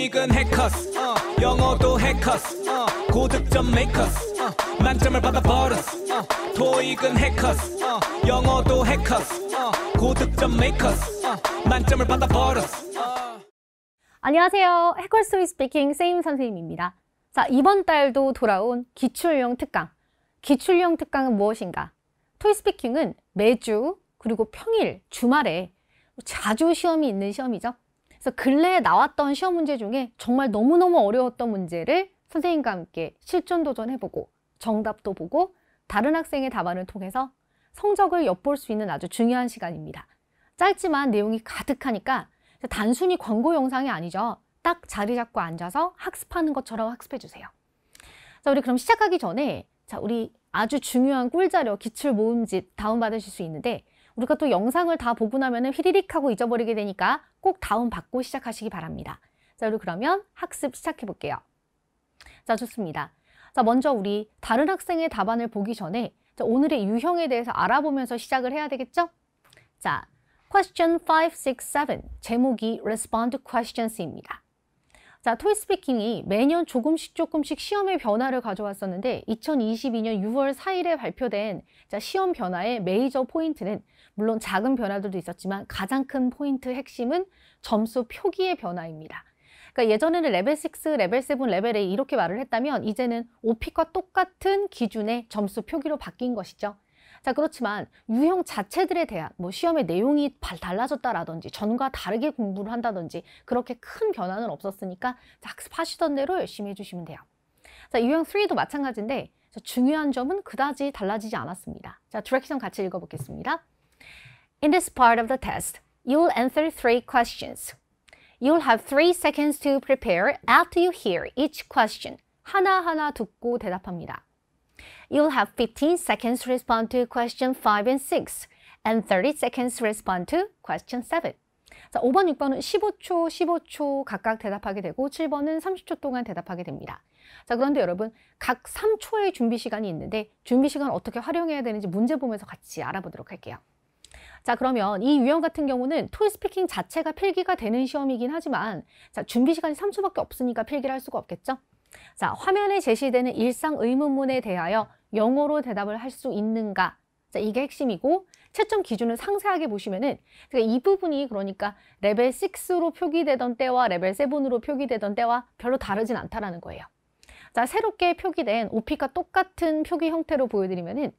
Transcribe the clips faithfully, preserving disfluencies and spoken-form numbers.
토익은 해커스, 어. 영어도 해커스, 어. 고득점 메이커스, 어. 만점을 받아 버릇. 어. 토익은 해커스, 어. 영어도 해커스, 어. 고득점 메이커스, 어. 만점을 받아 버릇. 어. 안녕하세요, 해커스 토익스피킹 세이임 선생님입니다. 자, 이번 달도 돌아온 기출용 특강. 기출용 특강은 무엇인가? 토익스피킹은 매주 그리고 평일, 주말에 자주 시험이 있는 시험이죠. 그래서 근래에 나왔던 시험 문제 중에 정말 너무너무 어려웠던 문제를 선생님과 함께 실전 도전해보고 정답도 보고 다른 학생의 답안을 통해서 성적을 엿볼 수 있는 아주 중요한 시간입니다. 짧지만 내용이 가득하니까 단순히 광고 영상이 아니죠. 딱 자리 잡고 앉아서 학습하는 것처럼 학습해주세요. 자, 우리 그럼 시작하기 전에 자, 우리 아주 중요한 꿀자료 기출 모음집 다운받으실 수 있는데 우리가 또 영상을 다 보고 나면 휘리릭 하고 잊어버리게 되니까 꼭 다운받고 시작하시기 바랍니다. 자, 우리 그러면 학습 시작해 볼게요. 자, 좋습니다. 자, 먼저 우리 다른 학생의 답안을 보기 전에 자, 오늘의 유형에 대해서 알아보면서 시작을 해야 되겠죠? 자, Question 오, 육, 칠 제목이 Respond to Questions입니다. 자, 토익스피킹이 매년 조금씩 조금씩 시험의 변화를 가져왔었는데 이천이십이 년 유월 사일에 발표된 자, 시험 변화의 메이저 포인트는 물론 작은 변화들도 있었지만 가장 큰 포인트 핵심은 점수 표기의 변화입니다. 그러니까 예전에는 레벨 육, 레벨 칠, 레벨 팔 이렇게 말을 했다면 이제는 오픽과 똑같은 기준의 점수 표기로 바뀐 것이죠. 자, 그렇지만 유형 자체들에 대한 뭐 시험의 내용이 달라졌다라든지 전과 다르게 공부를 한다든지 그렇게 큰 변화는 없었으니까 자, 학습하시던 대로 열심히 해주시면 돼요. 자, 유형 삼도 마찬가지인데 자, 중요한 점은 그다지 달라지지 않았습니다. 자, 디렉션 같이 읽어보겠습니다. In this part of the test, you'll answer three questions. You'll have three seconds to prepare after you hear each question. 하나하나 듣고 대답합니다. You'll have fifteen seconds to respond to question five and six and thirty seconds to respond to question seven. 자, 오 번, 육 번은 십오 초, 십오 초 각각 대답하게 되고 칠 번은 삼십 초 동안 대답하게 됩니다. 자, 그런데 여러분 각 삼 초의 준비 시간이 있는데 준비 시간 어떻게 활용해야 되는지 문제 보면서 같이 알아보도록 할게요. 자, 그러면 이 유형 같은 경우는 토익스피킹 자체가 필기가 되는 시험이긴 하지만 자, 준비 시간이 삼 초밖에 없으니까 필기를 할 수가 없겠죠? 자, 화면에 제시되는 일상 의문문에 대하여 영어로 대답을 할 수 있는가? 자, 이게 핵심이고 채점 기준을 상세하게 보시면은 이 부분이 그러니까 레벨 육로 표기되던 때와 레벨 칠으로 표기되던 때와 별로 다르진 않다라는 거예요. 자, 새롭게 표기된 오픽과 똑같은 표기 형태로 보여드리면은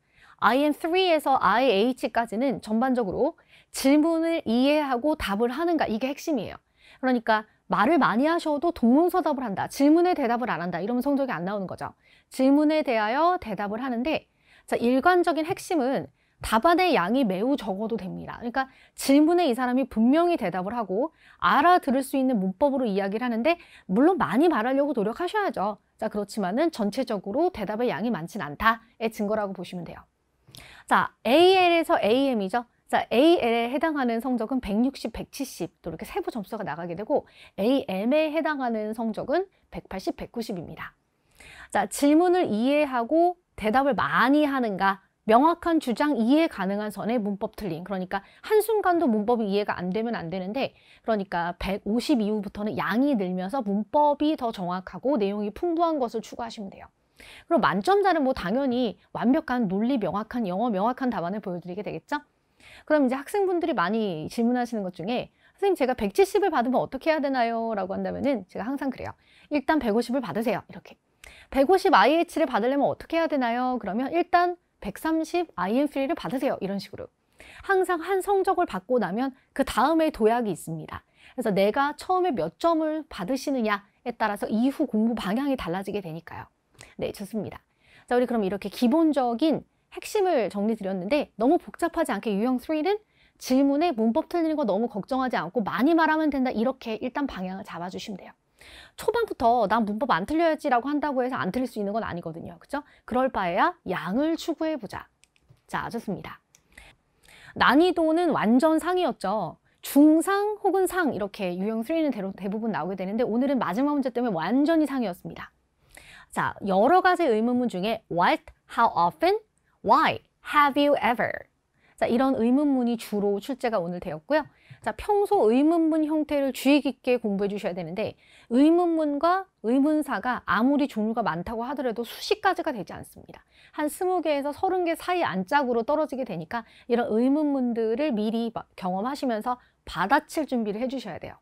아이 엠 삼에서 아이 에이치까지는 전반적으로 질문을 이해하고 답을 하는가? 이게 핵심이에요. 그러니까 말을 많이 하셔도 동문서답을 한다, 질문에 대답을 안 한다 이러면 성적이 안 나오는 거죠. 질문에 대하여 대답을 하는데 자, 일관적인 핵심은 답안의 양이 매우 적어도 됩니다. 그러니까 질문에 이 사람이 분명히 대답을 하고 알아들을 수 있는 문법으로 이야기를 하는데 물론 많이 말하려고 노력하셔야죠. 자, 그렇지만은 전체적으로 대답의 양이 많진 않다의 증거라고 보시면 돼요. 자, 에이 엘에서 에이 엠이죠. 자, 에이 엘에 해당하는 성적은 백육십, 백칠십 또 이렇게 세부 점수가 나가게 되고 에이 엠에 해당하는 성적은 백팔십, 백구십입니다. 자, 질문을 이해하고 대답을 많이 하는가? 명확한 주장 이해 가능한 선의 문법 틀림. 그러니까 한순간도 문법이 이해가 안 되면 안 되는데 그러니까 백오십 이후부터는 양이 늘면서 문법이 더 정확하고 내용이 풍부한 것을 추구하시면 돼요. 그럼 만점자는 뭐 당연히 완벽한 논리 명확한 영어 명확한 답안을 보여드리게 되겠죠? 그럼 이제 학생분들이 많이 질문하시는 것 중에 선생님 제가 백칠십을 받으면 어떻게 해야 되나요? 라고 한다면은 제가 항상 그래요. 일단 백오십을 받으세요. 이렇게. 백오십 아이 에이치를 받으려면 어떻게 해야 되나요? 그러면 일단 백삼십 아이 엠 삼를 받으세요. 이런 식으로. 항상 한 성적을 받고 나면 그 다음에 도약이 있습니다. 그래서 내가 처음에 몇 점을 받으시느냐에 따라서 이후 공부 방향이 달라지게 되니까요. 네, 좋습니다. 자, 우리 그럼 이렇게 기본적인 핵심을 정리드렸는데 너무 복잡하지 않게 유형 삼은 질문에 문법 틀리는 거 너무 걱정하지 않고 많이 말하면 된다 이렇게 일단 방향을 잡아주시면 돼요. 초반부터 난 문법 안 틀려야지 라고 한다고 해서 안 틀릴 수 있는 건 아니거든요. 그죠? 그럴 바에야 양을 추구해보자. 자, 좋습니다. 난이도는 완전 상이었죠. 중상 혹은 상 이렇게 유형 삼은 대부분 나오게 되는데 오늘은 마지막 문제 때문에 완전히 상이었습니다. 자, 여러 가지 의문문 중에 What? How often? Why? Have you ever? 자, 이런 의문문이 주로 출제가 오늘 되었고요. 자, 평소 의문문 형태를 주의 깊게 공부해 주셔야 되는데, 의문문과 의문사가 아무리 종류가 많다고 하더라도 수십 가지가 되지 않습니다. 한 스무 개에서 서른 개 사이 안짝으로 떨어지게 되니까 이런 의문문들을 미리 경험하시면서 받아칠 준비를 해 주셔야 돼요.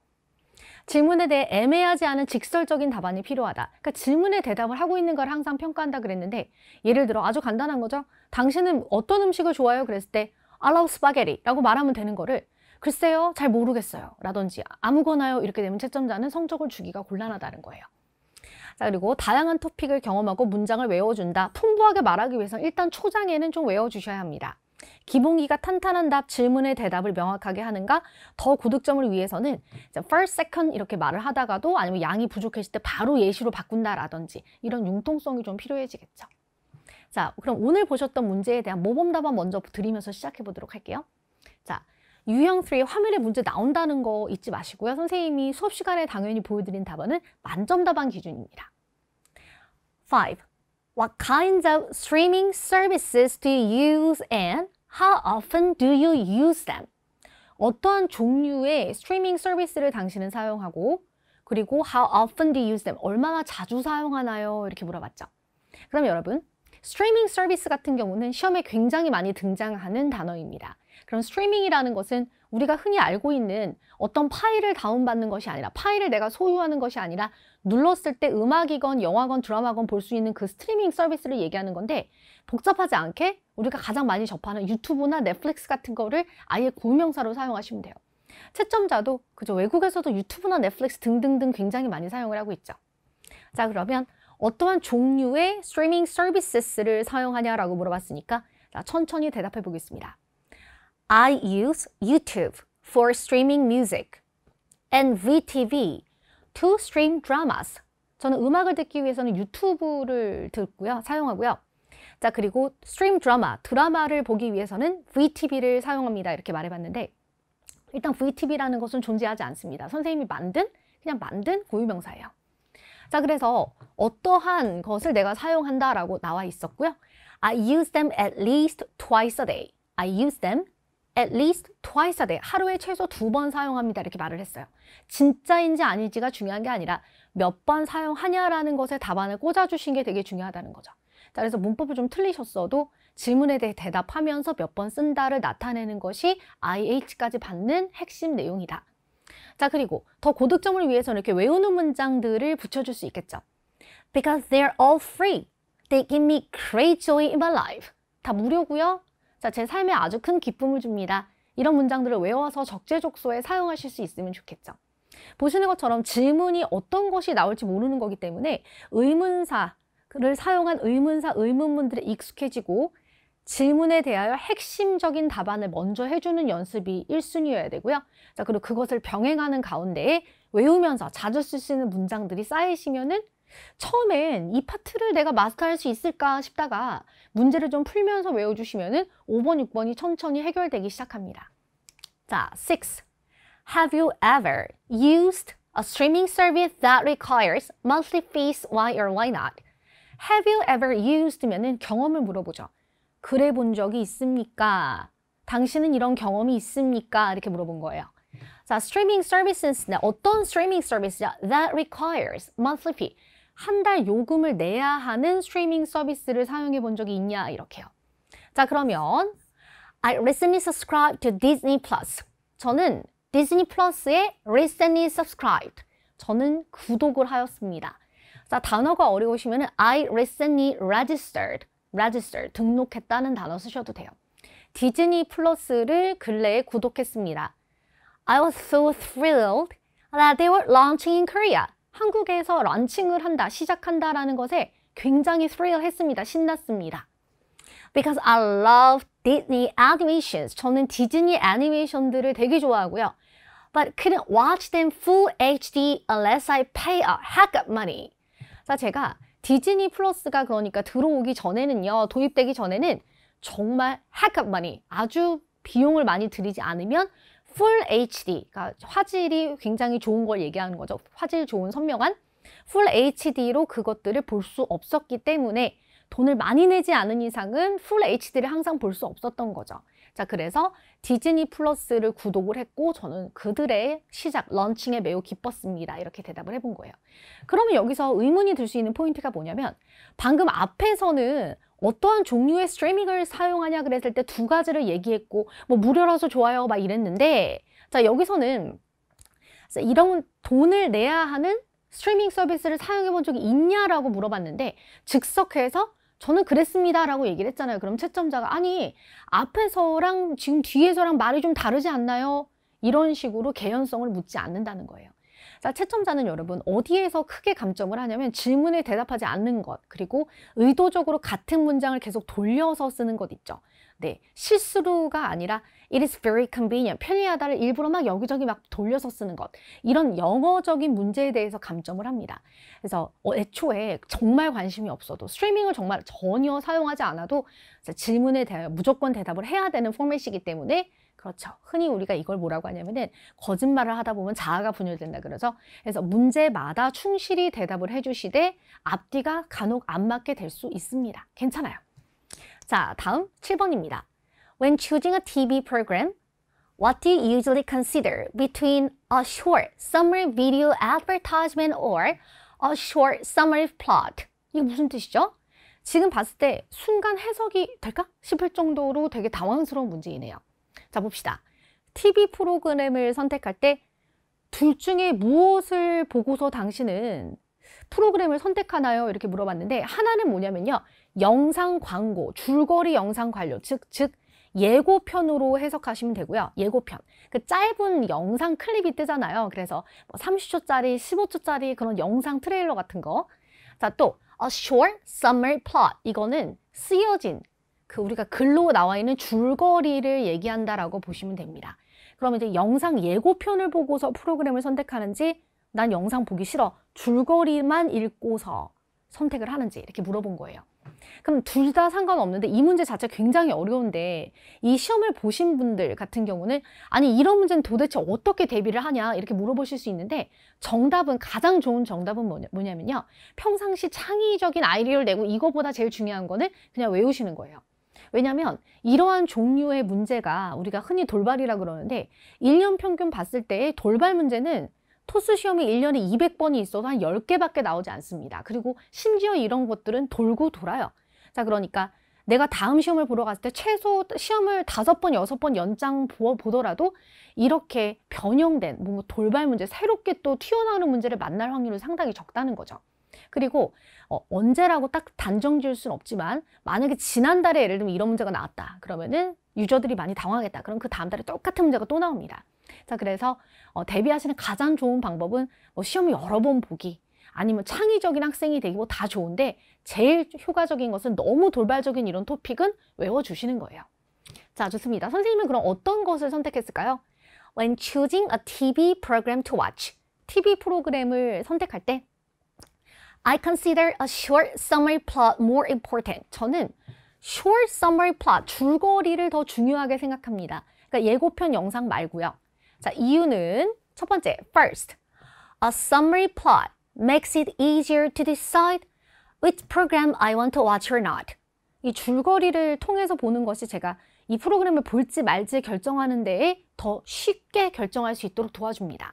질문에 대해 애매하지 않은 직설적인 답안이 필요하다. 그러니까 질문에 대답을 하고 있는 걸 항상 평가한다 그랬는데, 예를 들어 아주 간단한 거죠. 당신은 어떤 음식을 좋아해요? 그랬을 때 I love spaghetti 라고 말하면 되는 거를, 글쎄요, 잘 모르겠어요 라든지 아무거나요 이렇게 되면 채점자는 성적을 주기가 곤란하다는 거예요. 자, 그리고 다양한 토픽을 경험하고 문장을 외워준다. 풍부하게 말하기 위해서는 일단 초장에는 좀 외워주셔야 합니다. 기본기가 탄탄한 답, 질문의 대답을 명확하게 하는가? 더 고득점을 위해서는 first, second 이렇게 말을 하다가도, 아니면 양이 부족했을 때 바로 예시로 바꾼다라든지 이런 융통성이 좀 필요해지겠죠. 자, 그럼 오늘 보셨던 문제에 대한 모범 답안 먼저 드리면서 시작해 보도록 할게요. 자, 유형 삼의 화면에 문제 나온다는 거 잊지 마시고요. 선생님이 수업 시간에 당연히 보여드린 답안은 만점 답안 기준입니다. 오. What kinds of streaming services do you use and how often do you use them? 어떠한 종류의 스트리밍 서비스를 당신은 사용하고, 그리고 how often do you use them? 얼마나 자주 사용하나요? 이렇게 물어봤죠. 그럼 여러분, 스트리밍 서비스 같은 경우는 시험에 굉장히 많이 등장하는 단어입니다. 그럼 스트리밍이라는 것은 우리가 흔히 알고 있는 어떤 파일을 다운받는 것이 아니라, 파일을 내가 소유하는 것이 아니라, 눌렀을 때 음악이건 영화건 드라마건 볼 수 있는 그 스트리밍 서비스를 얘기하는 건데, 복잡하지 않게 우리가 가장 많이 접하는 유튜브나 넷플릭스 같은 거를 아예 고유명사로 사용하시면 돼요. 채점자도 그죠, 외국에서도 유튜브나 넷플릭스 등등등 굉장히 많이 사용을 하고 있죠. 자, 그러면 어떠한 종류의 스트리밍 서비스를 사용하냐라고 물어봤으니까, 자, 천천히 대답해 보겠습니다. I use YouTube for streaming music and 브이티비 to stream dramas. 저는 음악을 듣기 위해서는 유튜브를 듣고요, 사용하고요. 자, 그리고 stream drama, 드라마를 보기 위해서는 브이티비를 사용합니다. 이렇게 말해봤는데, 일단 브이티비라는 것은 존재하지 않습니다. 선생님이 만든, 그냥 만든 고유명사예요. 자, 그래서 어떠한 것을 내가 사용한다라고 나와 있었고요. I use them at least twice a day. I use them at least twice a day. 하루에 최소 두 번 사용합니다. 이렇게 말을 했어요. 진짜인지 아닐지가 중요한 게 아니라 몇 번 사용하냐라는 것에 답안을 꽂아주신 게 되게 중요하다는 거죠. 자, 그래서 문법을 좀 틀리셨어도 질문에 대해 대답하면서 몇 번 쓴다를 나타내는 것이 아이에이치까지 받는 핵심 내용이다. 자, 그리고 더 고득점을 위해서는 이렇게 외우는 문장들을 붙여줄 수 있겠죠. Because they're all free. They give me great joy in my life. 다 무료고요. 자, 제 삶에 아주 큰 기쁨을 줍니다. 이런 문장들을 외워서 적재적소에 사용하실 수 있으면 좋겠죠. 보시는 것처럼 질문이 어떤 것이 나올지 모르는 거기 때문에 의문사를 사용한 의문사, 의문문들에 익숙해지고, 질문에 대하여 핵심적인 답안을 먼저 해주는 연습이 일 순위여야 되고요. 자, 그리고 그것을 병행하는 가운데에 외우면서 자주 쓸 수 있는 문장들이 쌓이시면은, 처음엔 이 파트를 내가 마스터할 수 있을까 싶다가 문제를 좀 풀면서 외워주시면은 오 번, 육 번이 천천히 해결되기 시작합니다. 자, 육. Have you ever used a streaming service that requires monthly fees? Why or why not? Have you ever used면은 경험을 물어보죠. 그래 본 적이 있습니까? 당신은 이런 경험이 있습니까? 이렇게 물어본 거예요. 자, streaming services, 어떤 streaming service냐? That requires monthly fee. 한 달 요금을 내야 하는 스트리밍 서비스를 사용해 본 적이 있냐, 이렇게요. 자, 그러면 I recently subscribed to Disney Plus. 저는 디즈니 플러스에 recently subscribed. 저는 구독을 하였습니다. 자, 단어가 어려우시면 I recently registered. register, 등록했다는 단어 쓰셔도 돼요. 디즈니 플러스를 근래에 구독했습니다. I was so thrilled that they were launching in Korea. 한국에서 런칭을 한다, 시작한다라는 것에 굉장히 thrill했습니다. 신났습니다. Because I love Disney animations. 저는 디즈니 애니메이션들을 되게 좋아하고요. But couldn't watch them full 에이치디 unless I pay a heck of money. 자, 제가 디즈니 플러스가 그러니까 들어오기 전에는요, 도입되기 전에는 정말 heck of money, 아주 비용을 많이 들이지 않으면 Full 에이치디, 그러니까 화질이 굉장히 좋은 걸 얘기하는 거죠. 화질 좋은 선명한 Full 에이치디로 그것들을 볼 수 없었기 때문에 돈을 많이 내지 않은 이상은 Full 에이치디를 항상 볼 수 없었던 거죠. 자, 그래서 디즈니 플러스를 구독을 했고 저는 그들의 시작, 런칭에 매우 기뻤습니다. 이렇게 대답을 해본 거예요. 그러면 여기서 의문이 들 수 있는 포인트가 뭐냐면, 방금 앞에서는 어떠한 종류의 스트리밍을 사용하냐 그랬을 때 두 가지를 얘기했고 뭐 무료라서 좋아요 막 이랬는데, 자, 여기서는 이런 돈을 내야 하는 스트리밍 서비스를 사용해 본 적이 있냐라고 물어봤는데 즉석해서 저는 그랬습니다 라고 얘기를 했잖아요. 그럼 채점자가 아니 앞에서랑 지금 뒤에서랑 말이 좀 다르지 않나요? 이런 식으로 개연성을 묻지 않는다는 거예요. 자, 채점자는 여러분 어디에서 크게 감점을 하냐면 질문에 대답하지 않는 것, 그리고 의도적으로 같은 문장을 계속 돌려서 쓰는 것 있죠. 네, 실수가 아니라 it is very convenient, 편리하다를 일부러 막 여기저기 막 돌려서 쓰는 것, 이런 영어적인 문제에 대해서 감점을 합니다. 그래서 애초에 정말 관심이 없어도, 스트리밍을 정말 전혀 사용하지 않아도 질문에 대해 무조건 대답을 해야 되는 포맷이기 때문에, 그렇죠, 흔히 우리가 이걸 뭐라고 하냐면은 거짓말을 하다 보면 자아가 분열된다 그러죠. 그래서 문제마다 충실히 대답을 해주시되 앞뒤가 간혹 안 맞게 될 수 있습니다. 괜찮아요. 자, 다음 칠 번입니다. When choosing a 티비 program, what do you usually consider between a short summary video advertisement or a short summary plot? 이게 무슨 뜻이죠? 지금 봤을 때 순간 해석이 될까 싶을 정도로 되게 당황스러운 문제이네요. 자, 봅시다. 티비 프로그램을 선택할 때 둘 중에 무엇을 보고서 당신은 프로그램을 선택하나요? 이렇게 물어봤는데, 하나는 뭐냐면요, 영상 광고, 줄거리 영상 관련, 즉, 즉 예고편으로 해석하시면 되고요. 예고편, 그 짧은 영상 클립이 뜨잖아요. 그래서 뭐 삼십 초짜리, 십오 초짜리 그런 영상 트레일러 같은 거. 자, 또 a short summary plot, 이거는 쓰여진, 그 우리가 글로 나와 있는 줄거리를 얘기한다라고 보시면 됩니다. 그럼 이제 영상 예고편을 보고서 프로그램을 선택하는지, 난 영상 보기 싫어, 줄거리만 읽고서 선택을 하는지 이렇게 물어본 거예요. 그럼 둘 다 상관없는데 이 문제 자체가 굉장히 어려운데, 이 시험을 보신 분들 같은 경우는 아니 이런 문제는 도대체 어떻게 대비를 하냐 이렇게 물어보실 수 있는데, 정답은, 가장 좋은 정답은 뭐냐, 뭐냐면요, 평상시 창의적인 아이디어를 내고 이거보다 제일 중요한 거는 그냥 외우시는 거예요. 왜냐하면 이러한 종류의 문제가 우리가 흔히 돌발이라 그러는데, 일 년 평균 봤을 때의 돌발 문제는 토스 시험이 일 년에 이백 번이 있어서 한 열 개밖에 나오지 않습니다. 그리고 심지어 이런 것들은 돌고 돌아요. 자, 그러니까 내가 다음 시험을 보러 갔을 때 최소 시험을 다섯 번, 여섯 번 연장 보더라도 이렇게 변형된 뭔가 돌발 문제, 새롭게 또 튀어나오는 문제를 만날 확률은 상당히 적다는 거죠. 그리고 어, 언제라고 딱 단정 지을 수는 없지만, 만약에 지난달에 예를 들면 이런 문제가 나왔다 그러면은 유저들이 많이 당황했다, 그럼 그 다음 달에 똑같은 문제가 또 나옵니다. 자, 그래서 어, 대비하시는 가장 좋은 방법은 뭐 시험 여러 번 보기, 아니면 창의적인 학생이 되기, 뭐 다 좋은데 제일 효과적인 것은 너무 돌발적인 이런 토픽은 외워주시는 거예요. 자, 좋습니다. 선생님은 그럼 어떤 것을 선택했을까요? When choosing a 티비 program to watch, 티비 프로그램을 선택할 때 I consider a short summary plot more important. 저는 short summary plot, 줄거리를 더 중요하게 생각합니다. 그러니까 예고편 영상 말고요. 자, 이유는 첫 번째, first, a summary plot makes it easier to decide which program I want to watch or not. 이 줄거리를 통해서 보는 것이 제가 이 프로그램을 볼지 말지 결정하는 데에 더 쉽게 결정할 수 있도록 도와줍니다.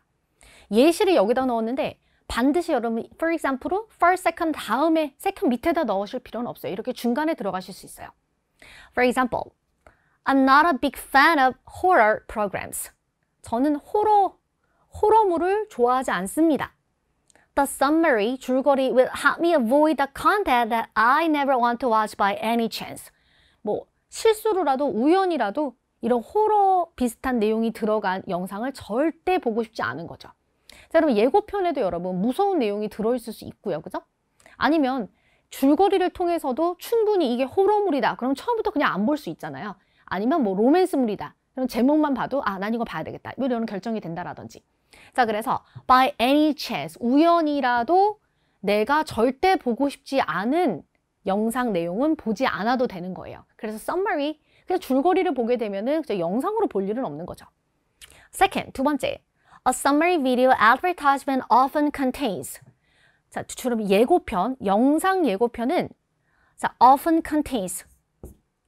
예시를 여기다 넣었는데 반드시 여러분 for example로 first, second 다음에 second 밑에다 넣으실 필요는 없어요. 이렇게 중간에 들어가실 수 있어요. For example, I'm not a big fan of horror programs. 저는 호러, 호러물을 좋아하지 않습니다. The summary, 줄거리 will help me avoid the content that I never want to watch by any chance. 뭐 실수로라도, 우연이라도 이런 호러 비슷한 내용이 들어간 영상을 절대 보고 싶지 않은 거죠. 자, 여러분 예고편에도 여러분 무서운 내용이 들어있을 수 있고요, 그죠? 아니면 줄거리를 통해서도 충분히 이게 호러물이다 그럼 처음부터 그냥 안 볼 수 있잖아요. 아니면 뭐 로맨스물이다 그럼 제목만 봐도 아, 난 이거 봐야 되겠다 이런 결정이 된다라든지. 자, 그래서 by any chance, 우연이라도 내가 절대 보고 싶지 않은 영상 내용은 보지 않아도 되는 거예요. 그래서 summary, 그냥 줄거리를 보게 되면은 그냥 영상으로 볼 일은 없는 거죠. Second, 두 번째, a summary video advertisement often contains. 자, 주로 예고편, 영상 예고편은 자, often contains.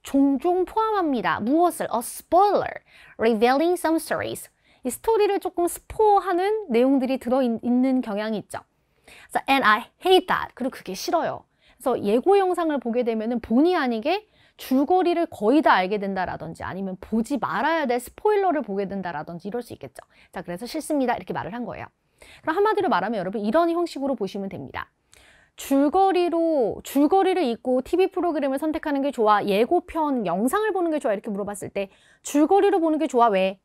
종종 포함합니다. 무엇을? A spoiler, revealing some stories. 이 스토리를 조금 스포하는 내용들이 들어있는 경향이 있죠. So, and I hate that. 그리고 그게 싫어요. 그래서 예고 영상을 보게 되면 본의 아니게 줄거리를 거의 다 알게 된다라든지 아니면 보지 말아야 될 스포일러를 보게 된다라든지 이럴 수 있겠죠. 자, 그래서 싫습니다. 이렇게 말을 한 거예요. 그럼 한마디로 말하면 여러분 이런 형식으로 보시면 됩니다. 줄거리로, 줄거리를 읽고 티비 프로그램을 선택하는 게 좋아? 예고편, 영상을 보는 게 좋아? 이렇게 물어봤을 때 줄거리로 보는 게 좋아? 왜?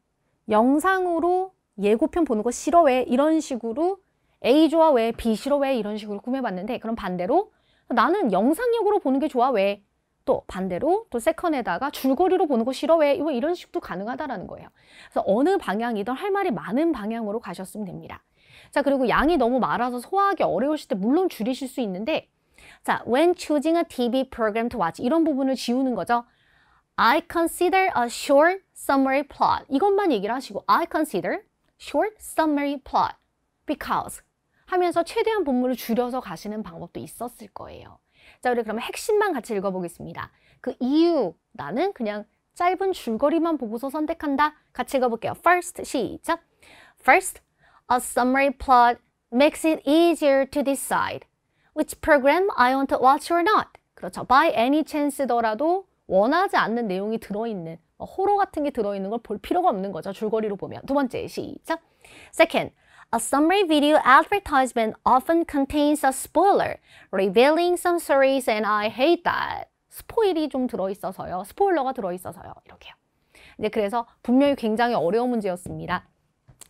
영상으로 예고편 보는 거 싫어? 왜? 이런 식으로 A 좋아? 왜? B 싫어? 왜? 이런 식으로 구매해봤는데 그럼 반대로 나는 영상역으로 보는 게 좋아? 왜? 또 반대로 또 세컨에다가 줄거리로 보는 거 싫어? 왜? 이런 식도 가능하다라는 거예요. 그래서 어느 방향이든 할 말이 많은 방향으로 가셨으면 됩니다. 자, 그리고 양이 너무 많아서 소화하기 어려우실 때 물론 줄이실 수 있는데 자, when choosing a 티비 program to watch 이런 부분을 지우는 거죠. I consider a short summary plot 이것만 얘기를 하시고 I consider short summary plot because 하면서 최대한 본문을 줄여서 가시는 방법도 있었을 거예요. 자, 우리 그러면 핵심만 같이 읽어보겠습니다. 그 이유, 나는 그냥 짧은 줄거리만 보고서 선택한다. 같이 읽어볼게요. First, 시작. First, a summary plot makes it easier to decide which program I want to watch or not. 그렇죠. By any chance더라도 원하지 않는 내용이 들어있는, 호러 같은 게 들어있는 걸 볼 필요가 없는 거죠. 줄거리로 보면. 두 번째, 시작. Second, a summary video advertisement often contains a spoiler, revealing some stories and I hate that. 스포일이 좀 들어있어서요. 스포일러가 들어있어서요. 이렇게요. 이제 그래서 분명히 굉장히 어려운 문제였습니다.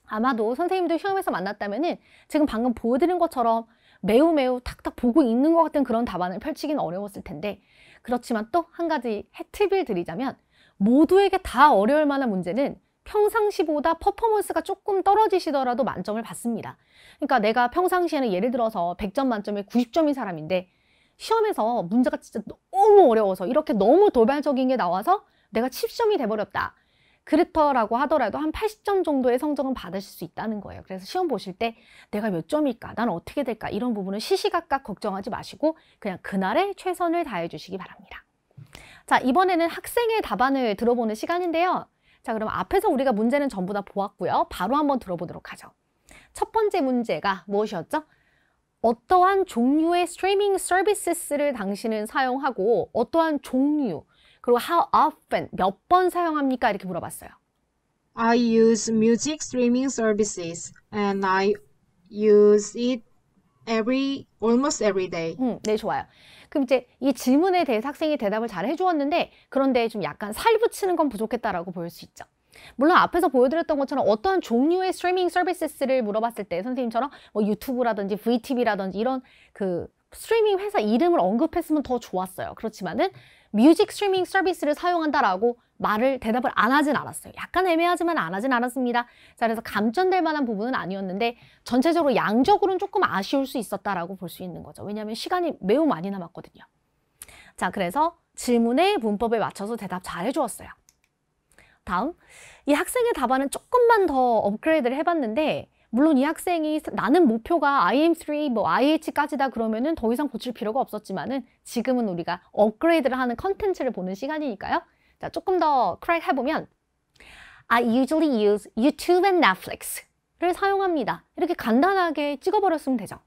아마도 선생님도 시험에서 만났다면은 지금 방금 보여드린 것처럼 매우 매우 탁탁 보고 있는 것 같은 그런 답안을 펼치기는 어려웠을 텐데 그렇지만 또 한 가지 팁을 드리자면 모두에게 다 어려울 만한 문제는 평상시보다 퍼포먼스가 조금 떨어지시더라도 만점을 받습니다. 그러니까 내가 평상시에는 예를 들어서 백 점 만점에 구십 점인 사람인데 시험에서 문제가 진짜 너무 어려워서 이렇게 너무 도발적인 게 나와서 내가 칠십 점이 돼버렸다. 그렇더라고 하더라도 한 팔십 점 정도의 성적은 받으실 수 있다는 거예요. 그래서 시험 보실 때 내가 몇 점일까? 난 어떻게 될까? 이런 부분은 시시각각 걱정하지 마시고 그냥 그날에 최선을 다해 주시기 바랍니다. 자, 이번에는 학생의 답안을 들어보는 시간인데요. 자, 그럼 앞에서 우리가 문제는 전부 다 보았고요. 바로 한번 들어보도록 하죠. 첫 번째 문제가 무엇이었죠? 어떠한 종류의 스트리밍 서비스를 당신은 사용하고 어떠한 종류, 그리고 how often, 몇 번 사용합니까? 이렇게 물어봤어요. I use music streaming services and I use it every, almost every day. 음, 네, 좋아요. 그럼 이제 이 질문에 대해서 학생이 대답을 잘 해주었는데 그런데 좀 약간 살 붙이는 건 부족했다라고 보일 수 있죠. 물론 앞에서 보여드렸던 것처럼 어떠한 종류의 스트리밍 서비스를 물어봤을 때 선생님처럼 뭐 유튜브라든지 브이티비라든지 이런 그 스트리밍 회사 이름을 언급했으면 더 좋았어요. 그렇지만은 뮤직 스트리밍 서비스를 사용한다라고 말을 대답을 안 하진 않았어요. 약간 애매하지만 안 하진 않았습니다. 자, 그래서 감점될 만한 부분은 아니었는데 전체적으로 양적으로는 조금 아쉬울 수 있었다라고 볼 수 있는 거죠. 왜냐하면 시간이 매우 많이 남았거든요. 자, 그래서 질문의 문법에 맞춰서 대답 잘 해주었어요. 다음, 이 학생의 답안은 조금만 더 업그레이드를 해봤는데 물론 이 학생이 나는 목표가 아이 엠 쓰리, 뭐 아이 에이치까지다 그러면은 더 이상 고칠 필요가 없었지만은 지금은 우리가 업그레이드를 하는 컨텐츠를 보는 시간이니까요. 자, 조금 더 크랙 해보면 I usually use YouTube and Netflix를 사용합니다. 이렇게 간단하게 찍어버렸으면 되죠.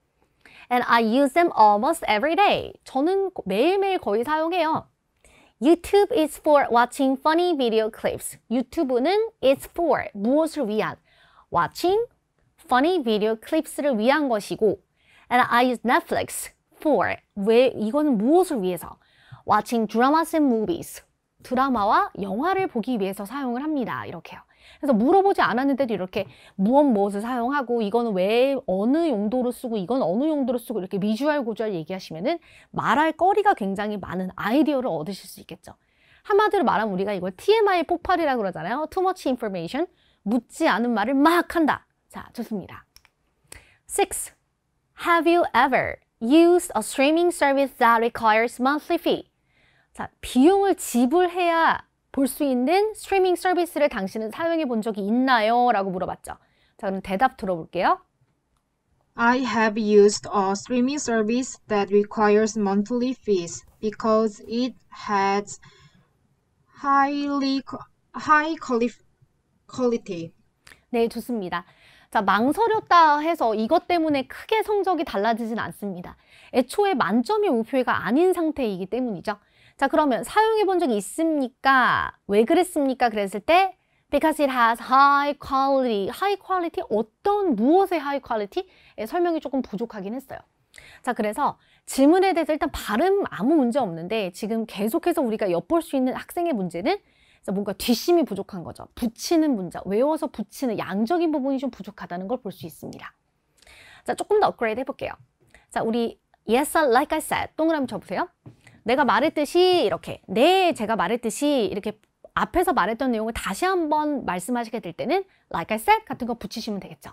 And I use them almost every day. 저는 매일매일 거의 사용해요. YouTube is for watching funny video clips. 유튜브는 is for 무엇을 위한 watching funny video clips를 위한 것이고 and I use Netflix for 왜 이거는 무엇을 위해서 watching dramas and movies 드라마와 영화를 보기 위해서 사용을 합니다. 이렇게요. 그래서 물어보지 않았는데도 이렇게 무엇 무엇을 사용하고 이거는 왜 어느 용도로 쓰고 이건 어느 용도로 쓰고 이렇게 미주알 고주알 얘기하시면은 말할 거리가 굉장히 많은 아이디어를 얻으실 수 있겠죠. 한마디로 말하면 우리가 이걸 티 엠 아이 폭발이라고 그러잖아요. Too much information 묻지 않은 말을 막 한다. 자, 좋습니다. Six. Have you ever used a streaming service that requires monthly fee? 자, 비용을 지불해야 볼 수 있는 스트리밍 서비스를 당신은 사용해 본 적이 있나요? 라고 물어봤죠. 자, 그럼 대답 들어볼게요. I have used a streaming service that requires monthly fees because it had highly, high quality. 네, 좋습니다. 자, 망설였다 해서 이것 때문에 크게 성적이 달라지진 않습니다. 애초에 만점이 목표가 아닌 상태이기 때문이죠. 자, 그러면 사용해 본 적이 있습니까? 왜 그랬습니까? 그랬을 때 Because it has high quality. high quality, 어떤 무엇의 high quality? 설명이 조금 부족하긴 했어요. 자, 그래서 질문에 대해서 일단 발음 아무 문제 없는데 지금 계속해서 우리가 엿볼 수 있는 학생의 문제는 뭔가 뒷심이 부족한 거죠. 붙이는 문장, 외워서 붙이는 양적인 부분이 좀 부족하다는 걸 볼 수 있습니다. 자, 조금 더 업그레이드 해볼게요. 자, 우리 Yes, like I said, 동그라미 쳐보세요. 내가 말했듯이 이렇게, 네, 제가 말했듯이 이렇게 앞에서 말했던 내용을 다시 한번 말씀하시게 될 때는 like I said 같은 거 붙이시면 되겠죠.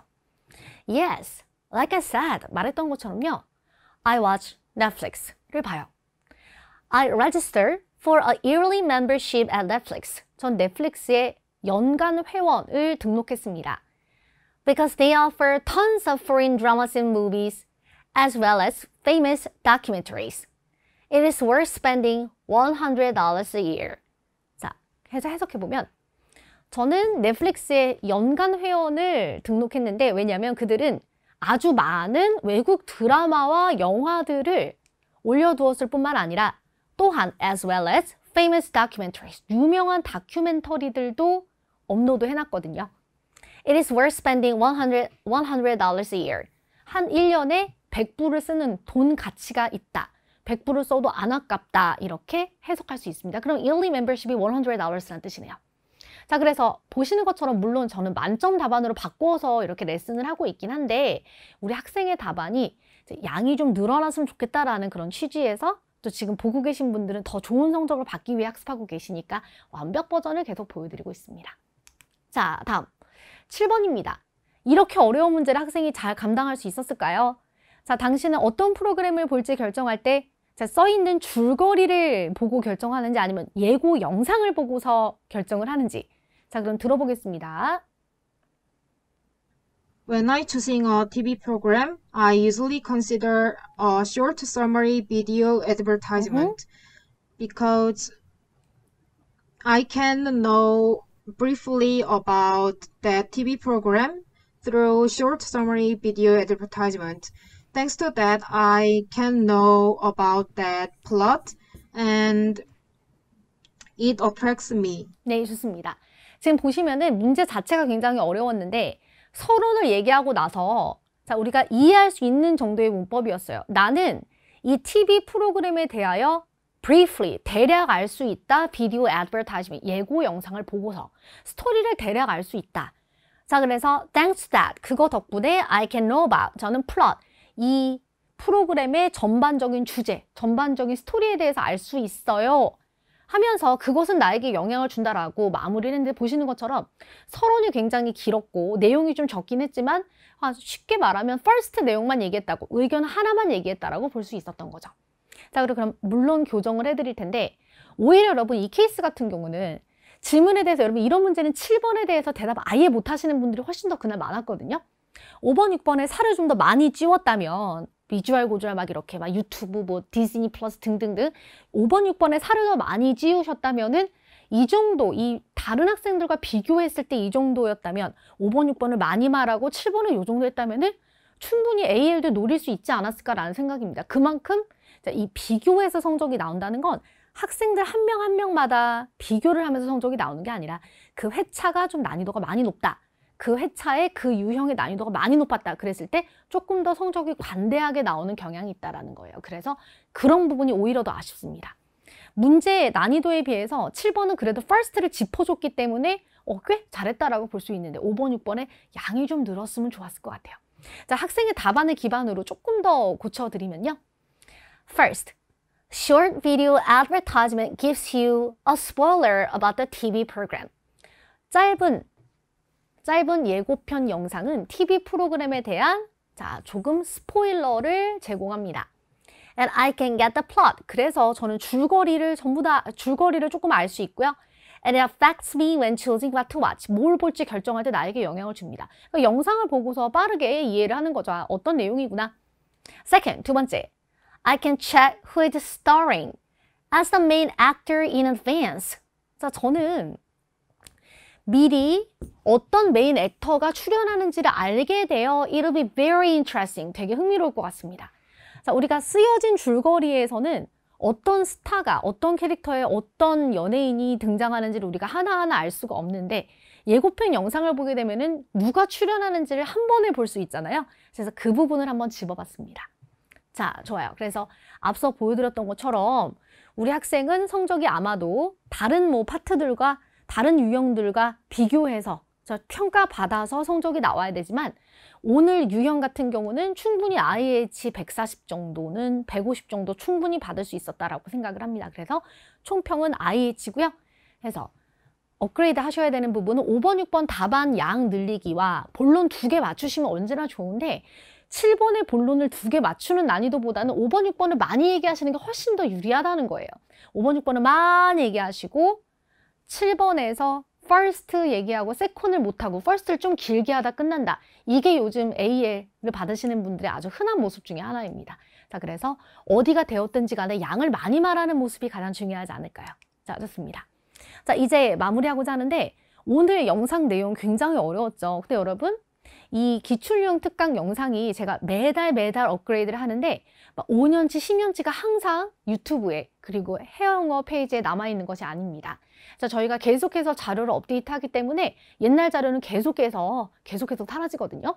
Yes, like I said, 말했던 것처럼요. I watch Netflix를 봐요. I register for a yearly membership at Netflix. 전 넷플릭스의 연간 회원을 등록했습니다. Because they offer tons of foreign dramas and movies, as well as famous documentaries. It is worth spending one hundred dollars a year. 자, 해서 해석해보면 저는 넷플릭스의 연간 회원을 등록했는데 왜냐하면 그들은 아주 많은 외국 드라마와 영화들을 올려두었을 뿐만 아니라 또한 as well as famous documentaries, 유명한 다큐멘터리들도 업로드 해놨거든요. It is worth spending one hundred dollars a year. 한 일 년에 백 불을 쓰는 돈 가치가 있다. 백 불을 써도 안 아깝다. 이렇게 해석할 수 있습니다. 그럼 yearly membership이 one hundred dollars라는 뜻이네요. 자, 그래서 보시는 것처럼 물론 저는 만점 답안으로 바꿔서 이렇게 레슨을 하고 있긴 한데 우리 학생의 답안이 양이 좀 늘어났으면 좋겠다라는 그런 취지에서 또 지금 보고 계신 분들은 더 좋은 성적을 받기 위해 학습하고 계시니까 완벽 버전을 계속 보여드리고 있습니다. 자, 다음 칠 번입니다. 이렇게 어려운 문제를 학생이 잘 감당할 수 있었을까요? 자, 당신은 어떤 프로그램을 볼지 결정할 때 써있는 줄거리를 보고 결정하는지 아니면 예고 영상을 보고서 결정을 하는지. 자, 그럼 들어보겠습니다. When I choosing a T V program, I usually consider a short summary video advertisement mm-hmm. because I can know briefly about that T V program through short summary video advertisement. Thanks to that, I can know about that plot and it attracts me. 네, 좋습니다. 지금 보시면은 문제 자체가 굉장히 어려웠는데 서론을 얘기하고 나서 자, 우리가 이해할 수 있는 정도의 문법이었어요. 나는 이 티비 프로그램에 대하여 briefly, 대략 알 수 있다. 비디오 advertisement, 예고 영상을 보고서 스토리를 대략 알 수 있다. 자, 그래서 thanks to that, 그거 덕분에 I can know about, 저는 plot, 이 프로그램의 전반적인 주제, 전반적인 스토리에 대해서 알 수 있어요. 하면서 그것은 나에게 영향을 준다라고 마무리를 했는데 보시는 것처럼 서론이 굉장히 길었고 내용이 좀 적긴 했지만 쉽게 말하면 퍼스트 내용만 얘기했다고 의견 하나만 얘기했다라고 볼 수 있었던 거죠. 자, 그리고 그럼 물론 교정을 해드릴 텐데 오히려 여러분 이 케이스 같은 경우는 질문에 대해서 여러분 이런 문제는 칠 번에 대해서 대답 아예 못 하시는 분들이 훨씬 더 그날 많았거든요. 오 번, 육 번에 살을 좀 더 많이 찌웠다면 비주얼 고졸 막 이렇게 막 유튜브 뭐 디즈니 플러스 등등등 오 번, 육 번에 살을 더 많이 찌우셨다면은 이 정도 이 다른 학생들과 비교했을 때 이 정도였다면 오 번, 육 번을 많이 말하고 칠 번을 요 정도 했다면은 충분히 에이엘도 노릴 수 있지 않았을까라는 생각입니다. 그만큼 이 비교해서 성적이 나온다는 건 학생들 한 명 한 명마다 비교를 하면서 성적이 나오는 게 아니라 그 회차가 좀 난이도가 많이 높다. 그 회차의 그 유형의 난이도가 많이 높았다 그랬을 때 조금 더 성적이 관대하게 나오는 경향이 있다는 거예요. 그래서 그런 부분이 오히려 더 아쉽습니다. 문제의 난이도에 비해서 칠 번은 그래도 퍼스트를 짚어줬기 때문에 어, 꽤 잘했다라고 볼 수 있는데 오 번, 육 번의 양이 좀 늘었으면 좋았을 것 같아요. 자, 학생의 답안을 기반으로 조금 더 고쳐드리면요. First, short video advertisement gives you a spoiler about the 티비 program. 짧은 짧은 예고편 영상은 티비 프로그램에 대한 자, 조금 스포일러를 제공합니다. And I can get the plot. 그래서 저는 줄거리를 전부 다 줄거리를 조금 알 수 있고요. And it affects me when choosing what to watch. 뭘 볼지 결정할 때 나에게 영향을 줍니다. 그러니까 영상을 보고서 빠르게 이해를 하는 거죠. 아, 어떤 내용이구나. Second, 두 번째. I can check who is starring as the main actor in advance. 자, 저는 미리 어떤 메인 액터가 출연하는지를 알게 되어 It'll be very interesting. 되게 흥미로울 것 같습니다. 자, 우리가 쓰여진 줄거리에서는 어떤 스타가, 어떤 캐릭터에 어떤 연예인이 등장하는지를 우리가 하나하나 알 수가 없는데 예고편 영상을 보게 되면은 누가 출연하는지를 한 번에 볼 수 있잖아요. 그래서 그 부분을 한번 집어봤습니다. 자, 좋아요. 그래서 앞서 보여드렸던 것처럼 우리 학생은 성적이 아마도 다른 뭐 파트들과 다른 유형들과 비교해서 평가받아서 성적이 나와야 되지만 오늘 유형 같은 경우는 충분히 아이에이치 백사십 정도는 백오십 정도 충분히 받을 수 있었다라고 생각을 합니다. 그래서 총평은 아이에이치고요. 그래서 업그레이드 하셔야 되는 부분은 오 번, 육 번 답안 양 늘리기와 본론 두 개 맞추시면 언제나 좋은데 칠 번의 본론을 두 개 맞추는 난이도보다는 오 번, 육 번을 많이 얘기하시는 게 훨씬 더 유리하다는 거예요. 오 번, 육 번을 많이 얘기하시고 칠 번에서 first 얘기하고 second을 못하고 first를 좀 길게 하다 끝난다. 이게 요즘 에이엘을 받으시는 분들의 아주 흔한 모습 중에 하나입니다. 자, 그래서 어디가 되었든지 간에 양을 많이 말하는 모습이 가장 중요하지 않을까요? 자, 좋습니다. 자, 이제 마무리하고자 하는데 오늘 영상 내용 굉장히 어려웠죠. 근데 여러분, 이 기출유형 특강 영상이 제가 매달 매달 업그레이드를 하는데 오 년치, 십 년치가 항상 유튜브에 그리고 해영어 페이지에 남아있는 것이 아닙니다. 자, 저희가 계속해서 자료를 업데이트하기 때문에 옛날 자료는 계속해서 계속해서 사라지거든요.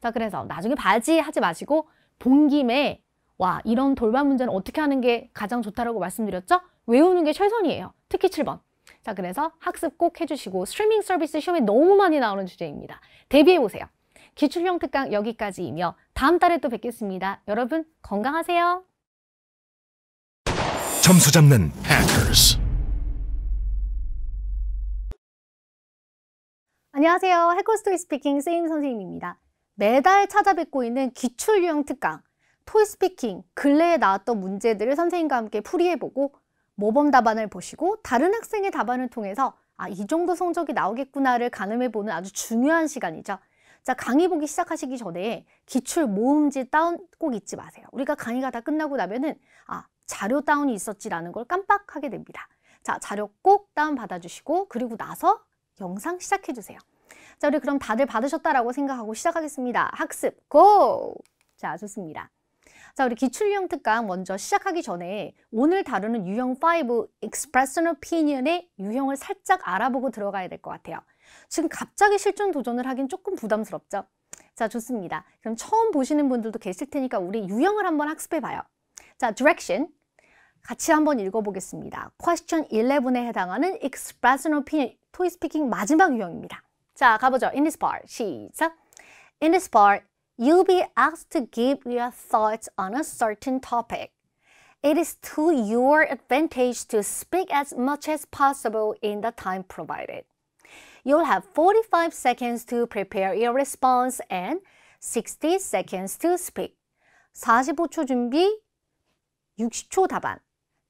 자, 그래서 나중에 봐야지 하지 마시고 본 김에 와, 이런 돌발 문제는 어떻게 하는 게 가장 좋다라고 말씀드렸죠? 외우는 게 최선이에요. 특히 칠 번. 자, 그래서 학습 꼭 해주시고 스트리밍 서비스 시험에 너무 많이 나오는 주제입니다. 대비해보세요. 기출형 특강 여기까지이며 다음 달에 또 뵙겠습니다. 여러분 건강하세요. 점수 잡는 해커스. 안녕하세요. 해커스 토익스피킹 세이임 선생님입니다. 매달 찾아뵙고 있는 기출유형 특강 토익스피킹 근래에 나왔던 문제들을 선생님과 함께 풀이해보고 모범 답안을 보시고 다른 학생의 답안을 통해서 아, 이 정도 성적이 나오겠구나를 가늠해보는 아주 중요한 시간이죠. 자, 강의 보기 시작하시기 전에 기출 모음지 다운 꼭 잊지 마세요. 우리가 강의가 다 끝나고 나면은 아, 자료 다운이 있었지라는 걸 깜빡하게 됩니다. 자, 자료 꼭 다운 받아주시고 그리고 나서 영상 시작해주세요. 자, 우리 그럼 다들 받으셨다라고 생각하고 시작하겠습니다. 학습 고! 자, 좋습니다. 자, 우리 기출유형 특강 먼저 시작하기 전에 오늘 다루는 유형 오, Express an Opinion의 유형을 살짝 알아보고 들어가야 될 것 같아요. 지금 갑자기 실전 도전을 하긴 조금 부담스럽죠? 자, 좋습니다. 그럼 처음 보시는 분들도 계실 테니까 우리 유형을 한번 학습해 봐요. 자, Direction 같이 한번 읽어보겠습니다. Question 십일에 해당하는 Express an Opinion, 토익스피킹 마지막 유형입니다. 자, 가보죠. In this part, 시작! In this part, you'll be asked to give your thoughts on a certain topic. It is to your advantage to speak as much as possible in the time provided. You'll have forty-five seconds to prepare your response and sixty seconds to speak. 사십오 초 준비, 육십 초 답안.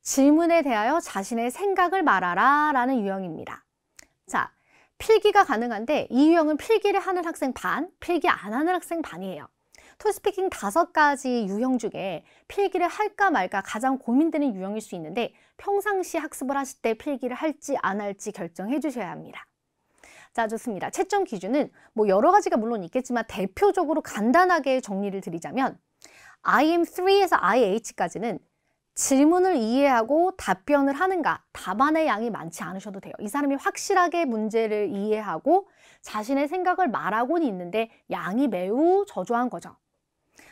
질문에 대하여 자신의 생각을 말하라 라는 유형입니다. 자, 필기가 가능한데 이 유형은 필기를 하는 학생 반, 필기 안 하는 학생 반이에요. 토익스피킹 다섯 가지 유형 중에 필기를 할까 말까 가장 고민되는 유형일 수 있는데 평상시 학습을 하실 때 필기를 할지 안 할지 결정해 주셔야 합니다. 자, 좋습니다. 채점 기준은 뭐 여러 가지가 물론 있겠지만 대표적으로 간단하게 정리를 드리자면 아이엠 삼에서 아이에이치까지는 질문을 이해하고 답변을 하는가, 답안의 양이 많지 않으셔도 돼요. 이 사람이 확실하게 문제를 이해하고 자신의 생각을 말하고는 있는데 양이 매우 저조한 거죠.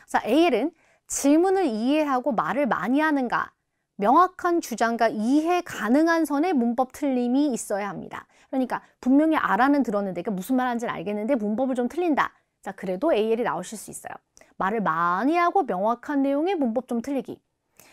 자, 에이엘은 질문을 이해하고 말을 많이 하는가, 명확한 주장과 이해 가능한 선의 문법 틀림이 있어야 합니다. 그러니까 분명히 아라는 들었는데 그러니까 무슨 말 하는지는 알겠는데 문법을 좀 틀린다. 자, 그래도 에이엘이 나오실 수 있어요. 말을 많이 하고 명확한 내용의 문법 좀 틀리기.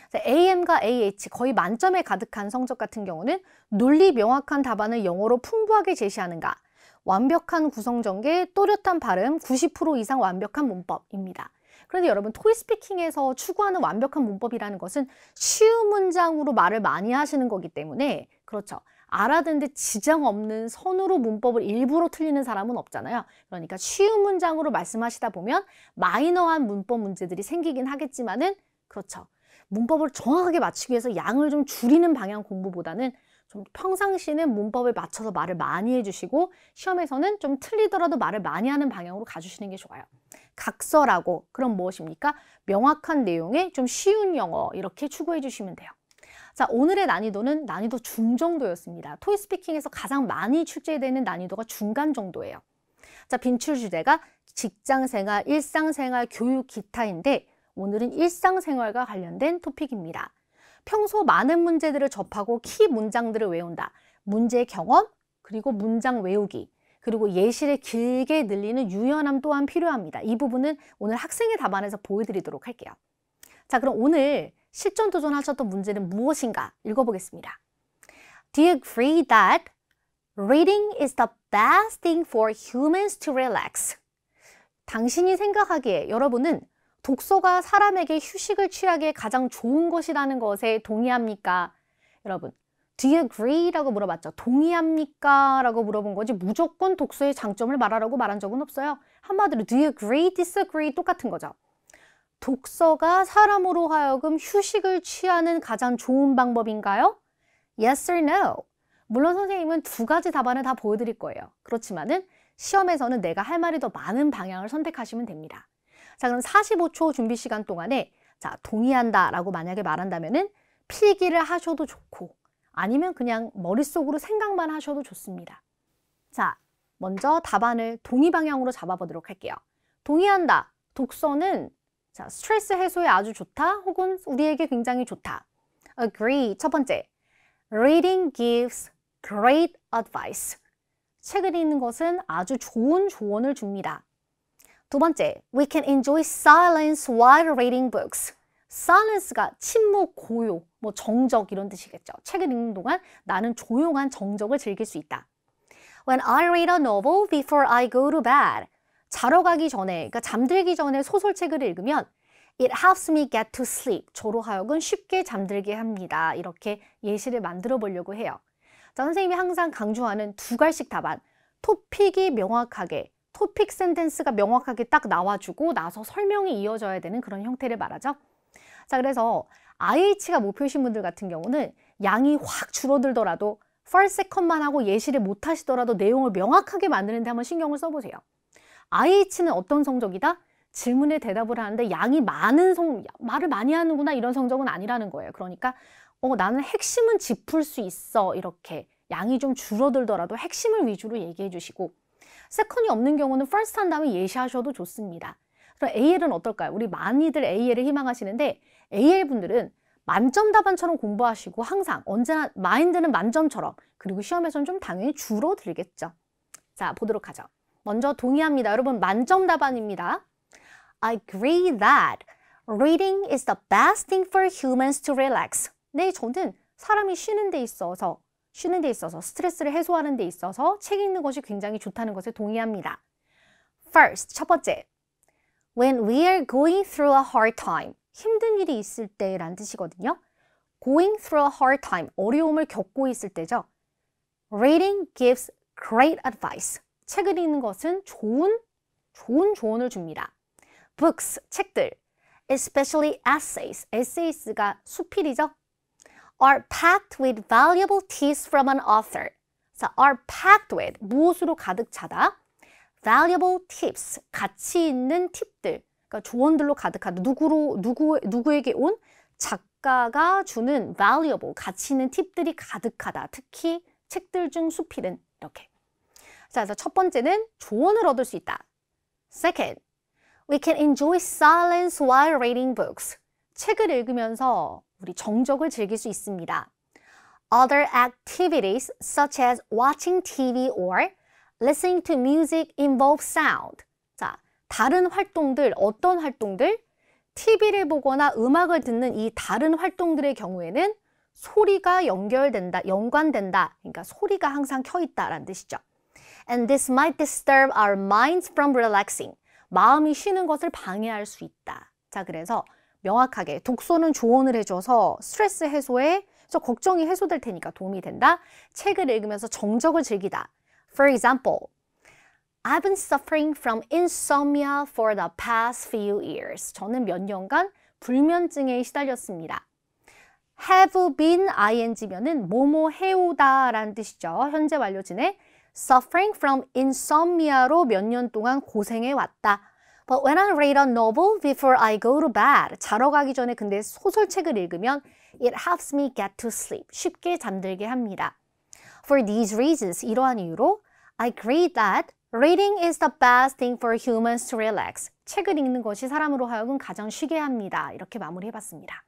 자, 에이엠과 에이에이치 거의 만점에 가득한 성적 같은 경우는 논리 명확한 답안을 영어로 풍부하게 제시하는가, 완벽한 구성 전개, 또렷한 발음, 구십 퍼센트 이상 완벽한 문법입니다. 그런데 여러분, 토익스피킹에서 추구하는 완벽한 문법이라는 것은 쉬운 문장으로 말을 많이 하시는 거기 때문에 그렇죠. 알아듣는데 지장 없는 선으로 문법을 일부러 틀리는 사람은 없잖아요. 그러니까 쉬운 문장으로 말씀하시다 보면 마이너한 문법 문제들이 생기긴 하겠지만은 그렇죠. 문법을 정확하게 맞추기 위해서 양을 좀 줄이는 방향 공부보다는 좀 평상시는 문법에 맞춰서 말을 많이 해주시고 시험에서는 좀 틀리더라도 말을 많이 하는 방향으로 가주시는 게 좋아요. 각서라고 그럼 무엇입니까? 명확한 내용의 좀 쉬운 영어 이렇게 추구해 주시면 돼요. 자, 오늘의 난이도는 난이도 중 정도였습니다. 토익스피킹에서 가장 많이 출제되는 난이도가 중간 정도예요. 자, 빈출 주제가 직장생활, 일상생활, 교육, 기타인데 오늘은 일상생활과 관련된 토픽입니다. 평소 많은 문제들을 접하고 키 문장들을 외운다. 문제 경험, 그리고 문장 외우기, 그리고 예시를 길게 늘리는 유연함 또한 필요합니다. 이 부분은 오늘 학생의 답안에서 보여드리도록 할게요. 자, 그럼 오늘 실전 도전하셨던 문제는 무엇인가 읽어보겠습니다. Do you agree that reading is the best thing for humans to relax? 당신이 생각하기에 여러분은 독서가 사람에게 휴식을 취하기에 가장 좋은 것이라는 것에 동의합니까? 여러분, do you agree? 라고 물어봤죠. 동의합니까? 라고 물어본 거지 무조건 독서의 장점을 말하라고 말한 적은 없어요. 한마디로 do you agree? disagree? 똑같은 거죠. 독서가 사람으로 하여금 휴식을 취하는 가장 좋은 방법인가요? Yes or no? 물론 선생님은 두 가지 답안을 다 보여드릴 거예요. 그렇지만은 시험에서는 내가 할 말이 더 많은 방향을 선택하시면 됩니다. 자, 그럼 사십오 초 준비 시간 동안에 자, 동의한다 라고 만약에 말한다면은 필기를 하셔도 좋고 아니면 그냥 머릿속으로 생각만 하셔도 좋습니다. 자, 먼저 답안을 동의 방향으로 잡아보도록 할게요. 동의한다. 독서는 자, 스트레스 해소에 아주 좋다 혹은 우리에게 굉장히 좋다. Agree. 첫 번째, reading gives great advice. 책을 읽는 것은 아주 좋은 조언을 줍니다. 두 번째, we can enjoy silence while reading books. silence가 침묵, 고요, 뭐 정적 이런 뜻이겠죠. 책을 읽는 동안 나는 조용한 정적을 즐길 수 있다. When I read a novel before I go to bed. 자러 가기 전에, 그러니까 잠들기 전에 소설책을 읽으면 It helps me get to sleep. 저로 하여금 쉽게 잠들게 합니다. 이렇게 예시를 만들어 보려고 해요. 자, 선생님이 항상 강조하는 두 갈씩 답안. 토픽이 명확하게, 토픽 센텐스가 명확하게 딱 나와주고 나서 설명이 이어져야 되는 그런 형태를 말하죠. 자, 그래서 아이에이치가 목표이신 분들 같은 경우는 양이 확 줄어들더라도 first second만 하고 예시를 못 하시더라도 내용을 명확하게 만드는 데 한번 신경을 써보세요. 아이에이치는 어떤 성적이다? 질문에 대답을 하는데 양이 많은 성, 말을 많이 하는구나 이런 성적은 아니라는 거예요. 그러니까 어, 나는 핵심은 짚을 수 있어. 이렇게 양이 좀 줄어들더라도 핵심을 위주로 얘기해 주시고 세컨이 없는 경우는 first 한 다음에 예시하셔도 좋습니다. 그럼 에이엘은 어떨까요? 우리 많이들 에이엘을 희망하시는데 에이엘 분들은 만점 답안처럼 공부하시고 항상 언제나 마인드는 만점처럼 그리고 시험에서는 좀 당연히 줄어들겠죠. 자, 보도록 하죠. 먼저 동의합니다. 여러분, 만점 답안입니다. I agree that reading is the best thing for humans to relax. 네, 저는 사람이 쉬는 데 있어서, 쉬는 데 있어서, 스트레스를 해소하는 데 있어서 책 읽는 것이 굉장히 좋다는 것에 동의합니다. First, 첫 번째, when we are going through a hard time. 힘든 일이 있을 때란 뜻이거든요. going through a hard time, 어려움을 겪고 있을 때죠. reading gives great advice. 책을 읽는 것은 좋은, 좋은 조언을 줍니다. Books, 책들, especially essays, essays가 수필이죠. are packed with valuable tips from an author. 자, are packed with, 무엇으로 가득 차다? valuable tips, 가치 있는 팁들, 그러니까 조언들로 가득하다. 누구로, 누구, 누구에게 온? 작가가 주는 valuable, 가치 있는 팁들이 가득하다. 특히 책들 중 수필은 이렇게. 자, 그래서 첫 번째는 조언을 얻을 수 있다. Second, we can enjoy silence while reading books. 책을 읽으면서 우리 정적을 즐길 수 있습니다. Other activities such as watching 티비 or listening to music involve sound. 자, 다른 활동들, 어떤 활동들? 티비를 보거나 음악을 듣는 이 다른 활동들의 경우에는 소리가 연결된다, 연관된다. 그러니까 소리가 항상 켜있다라는 뜻이죠. And this might disturb our minds from relaxing. 마음이 쉬는 것을 방해할 수 있다. 자, 그래서 명확하게 독서는 조언을 해줘서 스트레스 해소에 저 걱정이 해소될 테니까 도움이 된다. 책을 읽으면서 정적을 즐기다. For example, I've been suffering from insomnia for the past few years. 저는 몇 년간 불면증에 시달렸습니다. have been ing면은 뭐뭐 해오다 라는 뜻이죠. 현재 완료진에 suffering from insomnia로 몇 년 동안 고생해 왔다. But when I read a novel before I go to bed, 자러 가기 전에 근데 소설책을 읽으면 it helps me get to sleep, 쉽게 잠들게 합니다. For these reasons, 이러한 이유로 I agree that reading is the best thing for humans to relax. 책을 읽는 것이 사람으로 하여금 가장 쉬게 합니다. 이렇게 마무리해봤습니다.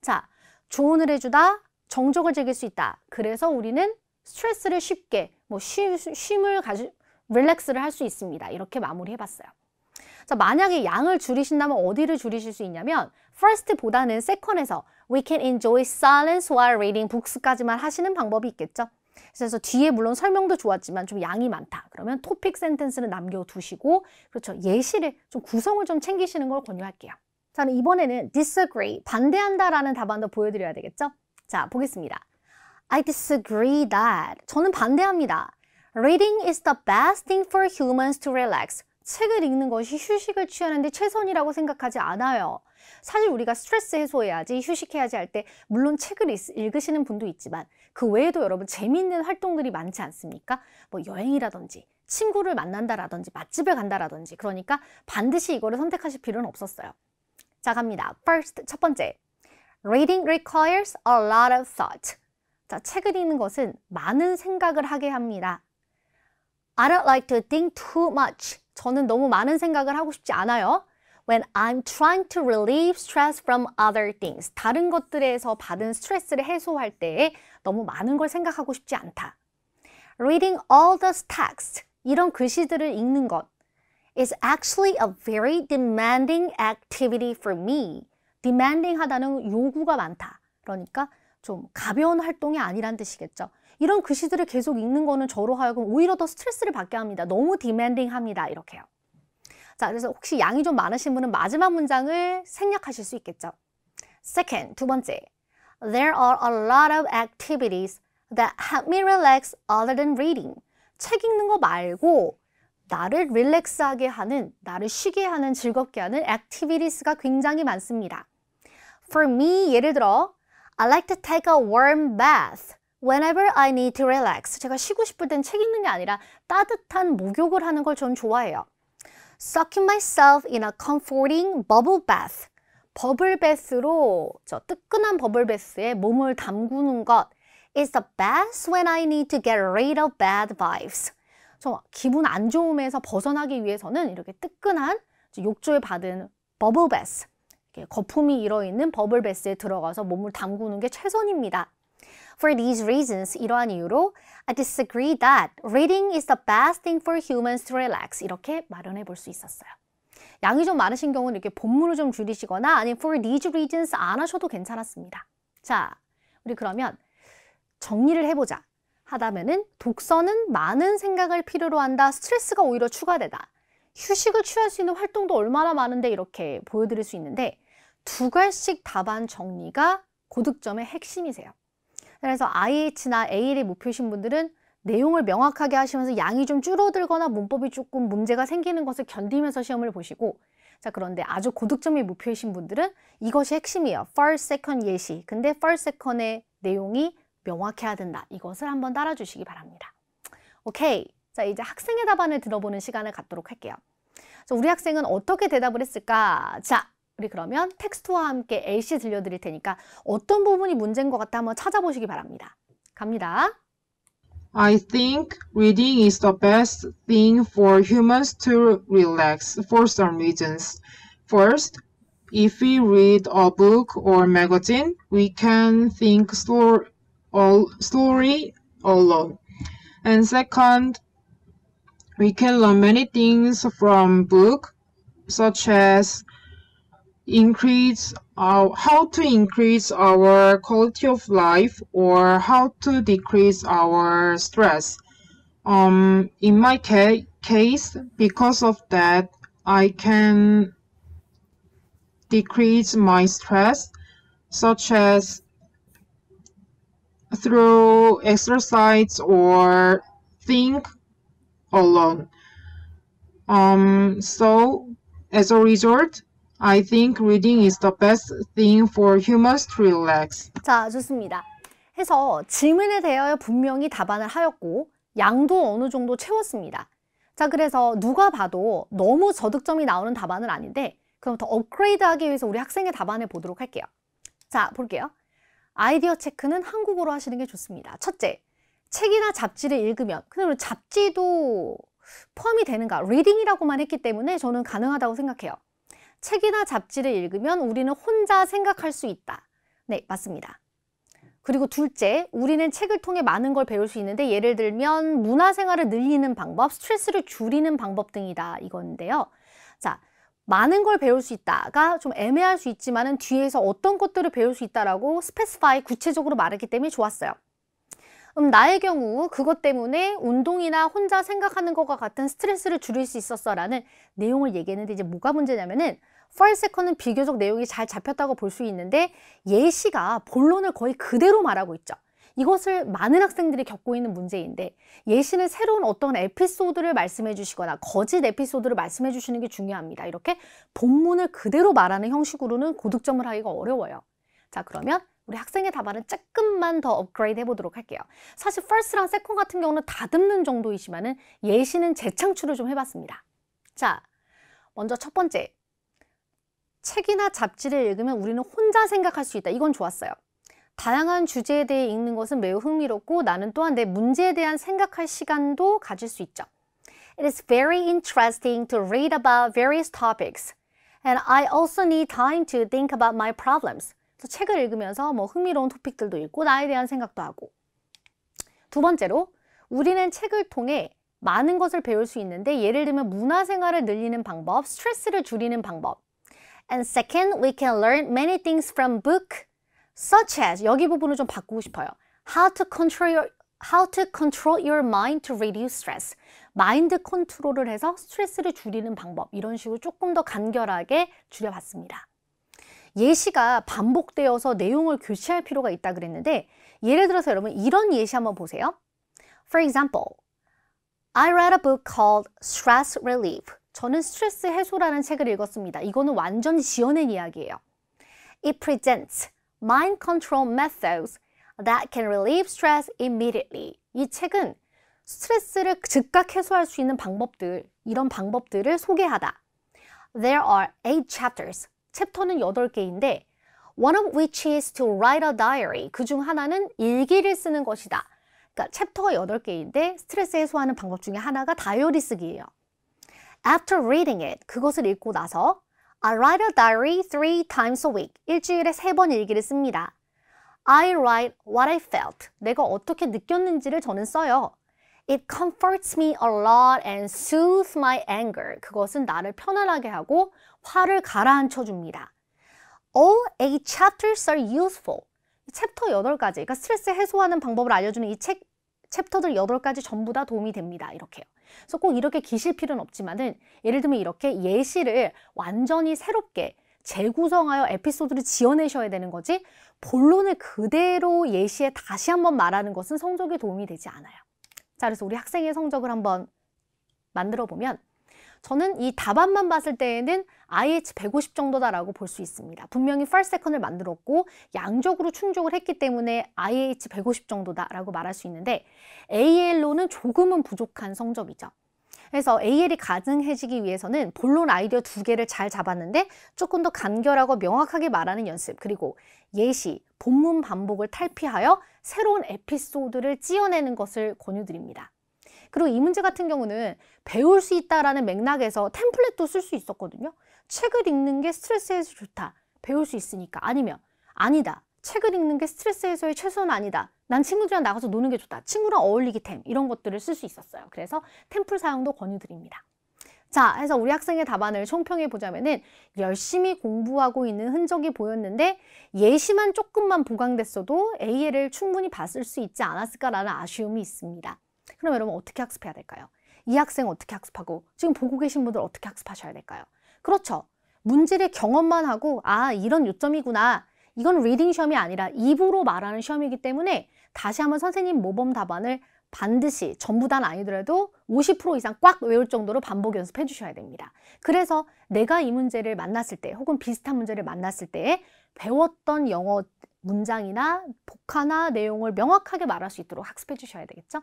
자, 조언을 해주다, 정적을 즐길 수 있다. 그래서 우리는 스트레스를 쉽게, 뭐 쉼, 쉼을 가지, 릴렉스를 할 수 있습니다. 이렇게 마무리해봤어요. 자, 만약에 양을 줄이신다면 어디를 줄이실 수 있냐면 first보다는 second에서 we can enjoy silence while reading books까지만 하시는 방법이 있겠죠. 그래서 뒤에 물론 설명도 좋았지만 좀 양이 많다. 그러면 토픽 센텐스는 남겨두시고 그렇죠. 예시를 좀 구성을 좀 챙기시는 걸 권유할게요. 자, 그럼 이번에는 disagree, 반대한다 라는 답안도 보여드려야 되겠죠. 자, 보겠습니다. I disagree that, 저는 반대합니다. Reading is the best thing for humans to relax. 책을 읽는 것이 휴식을 취하는데 최선이라고 생각하지 않아요. 사실 우리가 스트레스 해소해야지, 휴식해야지 할 때 물론 책을 읽으시는 분도 있지만 그 외에도 여러분 재미있는 활동들이 많지 않습니까? 뭐 여행이라든지 친구를 만난다라든지 맛집에 간다라든지, 그러니까 반드시 이거를 선택하실 필요는 없었어요. 자, 갑니다. First, 첫 번째. Reading requires a lot of thought. 자, 책을 읽는 것은 많은 생각을 하게 합니다. I don't like to think too much. 저는 너무 많은 생각을 하고 싶지 않아요. When I'm trying to relieve stress from other things. 다른 것들에서 받은 스트레스를 해소할 때에 너무 많은 걸 생각하고 싶지 않다. Reading all the text. 이런 글씨들을 읽는 것. It's actually a very demanding activity for me. demanding 하다는 요구가 많다. 그러니까 좀 가벼운 활동이 아니란 뜻이겠죠. 이런 글씨들을 계속 읽는 거는 저로 하여금 오히려 더 스트레스를 받게 합니다. 너무 demanding 합니다. 이렇게요. 자, 그래서 혹시 양이 좀 많으신 분은 마지막 문장을 생략하실 수 있겠죠. Second, 두 번째. There are a lot of activities that help me relax other than reading. 책 읽는 거 말고 나를 릴렉스하게 하는, 나를 쉬게 하는, 즐겁게 하는 activities가 굉장히 많습니다. For me, 예를 들어 I like to take a warm bath whenever I need to relax. 제가 쉬고 싶을 땐 책 읽는 게 아니라 따뜻한 목욕을 하는 걸 전 좋아해요. Soaking myself in a comforting bubble bath. 버블 베스로, 저 뜨끈한 버블 베스에 몸을 담그는 것. It's the best when I need to get rid of bad vibes. 저 기분 안 좋음에서 벗어나기 위해서는 이렇게 뜨끈한 욕조에 받은 버블 베스, 거품이 일어있는 버블 베스에 들어가서 몸을 담그는 게 최선입니다. For these reasons, 이러한 이유로 I disagree that reading is the best thing for humans to relax. 이렇게 마련해 볼 수 있었어요. 양이 좀 많으신 경우는 이렇게 본문을 좀 줄이시거나 아니면 for these reasons 안 하셔도 괜찮았습니다. 자, 우리 그러면 정리를 해보자. 하다면은 독서는 많은 생각을 필요로 한다. 스트레스가 오히려 추가되다. 휴식을 취할 수 있는 활동도 얼마나 많은데, 이렇게 보여드릴 수 있는데 두 갈씩 답안 정리가 고득점의 핵심이세요. 그래서 아이에이치나 에이엘이 목표이신 분들은 내용을 명확하게 하시면서 양이 좀 줄어들거나 문법이 조금 문제가 생기는 것을 견디면서 시험을 보시고, 자, 그런데 아주 고득점이 목표이신 분들은 이것이 핵심이에요. First, second 예시. 근데 first, second의 내용이 명확해야 된다. 이것을 한번 따라주시기 바랍니다. 오케이. 자, 이제 학생의 답안을 들어보는 시간을 갖도록 할게요. 자, 우리 학생은 어떻게 대답을 했을까? 자, 우리 그러면 텍스트와 함께 에이씨 들려드릴 테니까 어떤 부분이 문제인 것 같아 한번 찾아보시기 바랍니다. 갑니다. I think reading is the best thing for humans to relax for some reasons. First, if we read a book or magazine, we can think slow, all, slowly alone. And second, we can learn many things from book, such as increase our, how to increase our quality of life or how to decrease our stress. Um, in my ca case, because of that, I can decrease my stress, such as through exercise or think alone. Um, so as a result, I think reading is the best thing for humans to relax. 자, 좋습니다. 해서 질문에 대하여 분명히 답안을 하였고 양도 어느 정도 채웠습니다. 자, 그래서 누가 봐도 너무 저득점이 나오는 답안은 아닌데 그럼 더 업그레이드하기 위해서 우리 학생의 답안을 보도록 할게요. 자, 볼게요. 아이디어 체크는 한국어로 하시는 게 좋습니다. 첫째, 책이나 잡지를 읽으면, 근데 잡지도 포함이 되는가? 리딩이라고만 했기 때문에 저는 가능하다고 생각해요. 책이나 잡지를 읽으면 우리는 혼자 생각할 수 있다. 네, 맞습니다. 그리고 둘째, 우리는 책을 통해 많은 걸 배울 수 있는데 예를 들면 문화생활을 늘리는 방법, 스트레스를 줄이는 방법 등이다 이건데요. 자, 많은 걸 배울 수 있다가 좀 애매할 수 있지만은 뒤에서 어떤 것들을 배울 수 있다라고 스페시파이 구체적으로 말했기 때문에 좋았어요. 음, 나의 경우 그것 때문에 운동이나 혼자 생각하는 것과 같은 스트레스를 줄일 수 있었어 라는 내용을 얘기했는데 이제 뭐가 문제냐면은 First, Second은 비교적 내용이 잘 잡혔다고 볼 수 있는데 예시가 본론을 거의 그대로 말하고 있죠. 이것을 많은 학생들이 겪고 있는 문제인데 예시는 새로운 어떤 에피소드를 말씀해 주시거나 거짓 에피소드를 말씀해 주시는 게 중요합니다. 이렇게 본문을 그대로 말하는 형식으로는 고득점을 하기가 어려워요. 자, 그러면 우리 학생의 답안은 조금만 더 업그레이드 해보도록 할게요. 사실 first랑 second 같은 경우는 다듬는 정도이지만은 예시는 재창출을 좀 해봤습니다. 자, 먼저 첫 번째. 책이나 잡지를 읽으면 우리는 혼자 생각할 수 있다. 이건 좋았어요. 다양한 주제에 대해 읽는 것은 매우 흥미롭고 나는 또한 내 문제에 대한 생각할 시간도 가질 수 있죠. It is very interesting to read about various topics. And I also need time to think about my problems. 책을 읽으면서 뭐 흥미로운 토픽들도 읽고 나에 대한 생각도 하고. 두 번째로 우리는 책을 통해 많은 것을 배울 수 있는데 예를 들면 문화생활을 늘리는 방법, 스트레스를 줄이는 방법. And second, we can learn many things from book such as 여기 부분을 좀 바꾸고 싶어요. How to control your, how to control your mind to reduce stress. 마인드 컨트롤을 해서 스트레스를 줄이는 방법. 이런 식으로 조금 더 간결하게 줄여봤습니다. 예시가 반복되어서 내용을 교체할 필요가 있다 그랬는데 예를 들어서 여러분 이런 예시 한번 보세요. For example, I read a book called Stress Relief. 저는 스트레스 해소라는 책을 읽었습니다. 이거는 완전히 지어낸 이야기예요. It presents mind control methods that can relieve stress immediately. 이 책은 스트레스를 즉각 해소할 수 있는 방법들, 이런 방법들을 소개하다. There are eight chapters. 챕터는 여덟 개인데 one of which is to write a diary. 그중 하나는 일기를 쓰는 것이다. 그러니까 챕터가 여덟 개인데 스트레스 해소하는 방법 중에 하나가 다이어리 쓰기예요. After reading it, 그것을 읽고 나서 I write a diary three times a week. 일주일에 세 번 일기를 씁니다. I write what I felt. 내가 어떻게 느꼈는지를 저는 써요. It comforts me a lot and soothes my anger. 그것은 나를 편안하게 하고 화를 가라앉혀 줍니다. All eight chapters are useful. 챕터 여덟 가지, 그러니까 스트레스 해소하는 방법을 알려주는 이 책, 챕터들 여덟 가지 전부 다 도움이 됩니다. 이렇게요. 그래서 꼭 이렇게 기실 필요는 없지만은 예를 들면 이렇게 예시를 완전히 새롭게 재구성하여 에피소드를 지어내셔야 되는 거지 본론을 그대로 예시에 다시 한번 말하는 것은 성적에 도움이 되지 않아요. 자, 그래서 우리 학생의 성적을 한번 만들어 보면 저는 이 답안만 봤을 때에는 아이에이치 백오십 정도다라고 볼 수 있습니다. 분명히 first, second을 만들었고 양적으로 충족을 했기 때문에 아이에이치 백오십 정도다라고 말할 수 있는데 에이엘로는 조금은 부족한 성적이죠. 그래서 에이엘이 가능해지기 위해서는 본론 아이디어 두 개를 잘 잡았는데 조금 더 간결하고 명확하게 말하는 연습 그리고 예시, 본문 반복을 탈피하여 새로운 에피소드를 찌어내는 것을 권유드립니다. 그리고 이 문제 같은 경우는 배울 수 있다라는 맥락에서 템플릿도 쓸 수 있었거든요. 책을 읽는 게 스트레스 해소에 좋다. 배울 수 있으니까. 아니면 아니다. 책을 읽는 게 스트레스 해소의 최소는 아니다. 난 친구들이랑 나가서 노는 게 좋다. 친구랑 어울리기 템. 이런 것들을 쓸 수 있었어요. 그래서 템플 사용도 권유드립니다. 자, 해서 우리 학생의 답안을 총평해 보자면은 열심히 공부하고 있는 흔적이 보였는데 예시만 조금만 보강됐어도 에이엘을 충분히 봤을 수 있지 않았을까라는 아쉬움이 있습니다. 그럼 여러분 어떻게 학습해야 될까요? 이 학생 어떻게 학습하고 지금 보고 계신 분들 어떻게 학습하셔야 될까요? 그렇죠. 문제를 경험만 하고 아 이런 요점이구나. 이건 리딩 시험이 아니라 입으로 말하는 시험이기 때문에 다시 한번 선생님 모범 답안을 반드시 전부 다는 아니더라도 오십 퍼센트 이상 꽉 외울 정도로 반복 연습해 주셔야 됩니다. 그래서 내가 이 문제를 만났을 때 혹은 비슷한 문제를 만났을 때 배웠던 영어 문장이나 복화나 내용을 명확하게 말할 수 있도록 학습해 주셔야 되겠죠?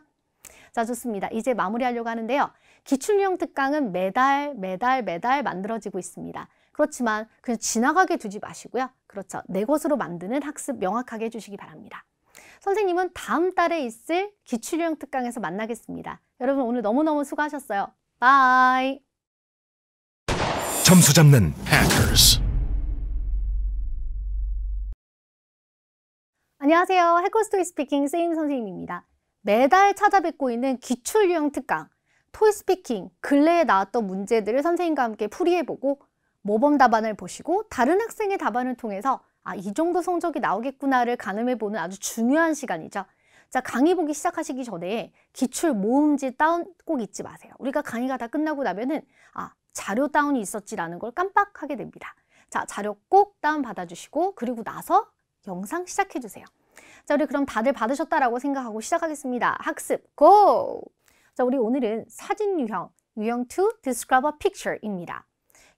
자, 좋습니다. 이제 마무리하려고 하는데요. 기출유형 특강은 매달 매달 매달 만들어지고 있습니다. 그렇지만 그냥 지나가게 두지 마시고요. 그렇죠. 내 것으로 만드는 학습 명확하게 해주시기 바랍니다. 선생님은 다음 달에 있을 기출유형 특강에서 만나겠습니다. 여러분 오늘 너무너무 수고하셨어요. 바이! 점수 잡는 해커스. 안녕하세요. 해커스 토익스피킹 세이임 선생님입니다. 매달 찾아뵙고 있는 기출유형 특강, 토익스피킹 근래에 나왔던 문제들을 선생님과 함께 풀이해보고 모범 답안을 보시고 다른 학생의 답안을 통해서 아, 이 정도 성적이 나오겠구나를 가늠해보는 아주 중요한 시간이죠. 자, 강의 보기 시작하시기 전에 기출 모음지 다운 꼭 잊지 마세요. 우리가 강의가 다 끝나고 나면은 아, 자료 다운이 있었지라는 걸 깜빡하게 됩니다. 자, 자료 꼭 다운 받아주시고 그리고 나서 영상 시작해주세요. 자, 우리 그럼 다들 받으셨다라고 생각하고 시작하겠습니다. 학습 고! 자, 우리 오늘은 사진 유형, 유형 이 Describe a Picture입니다.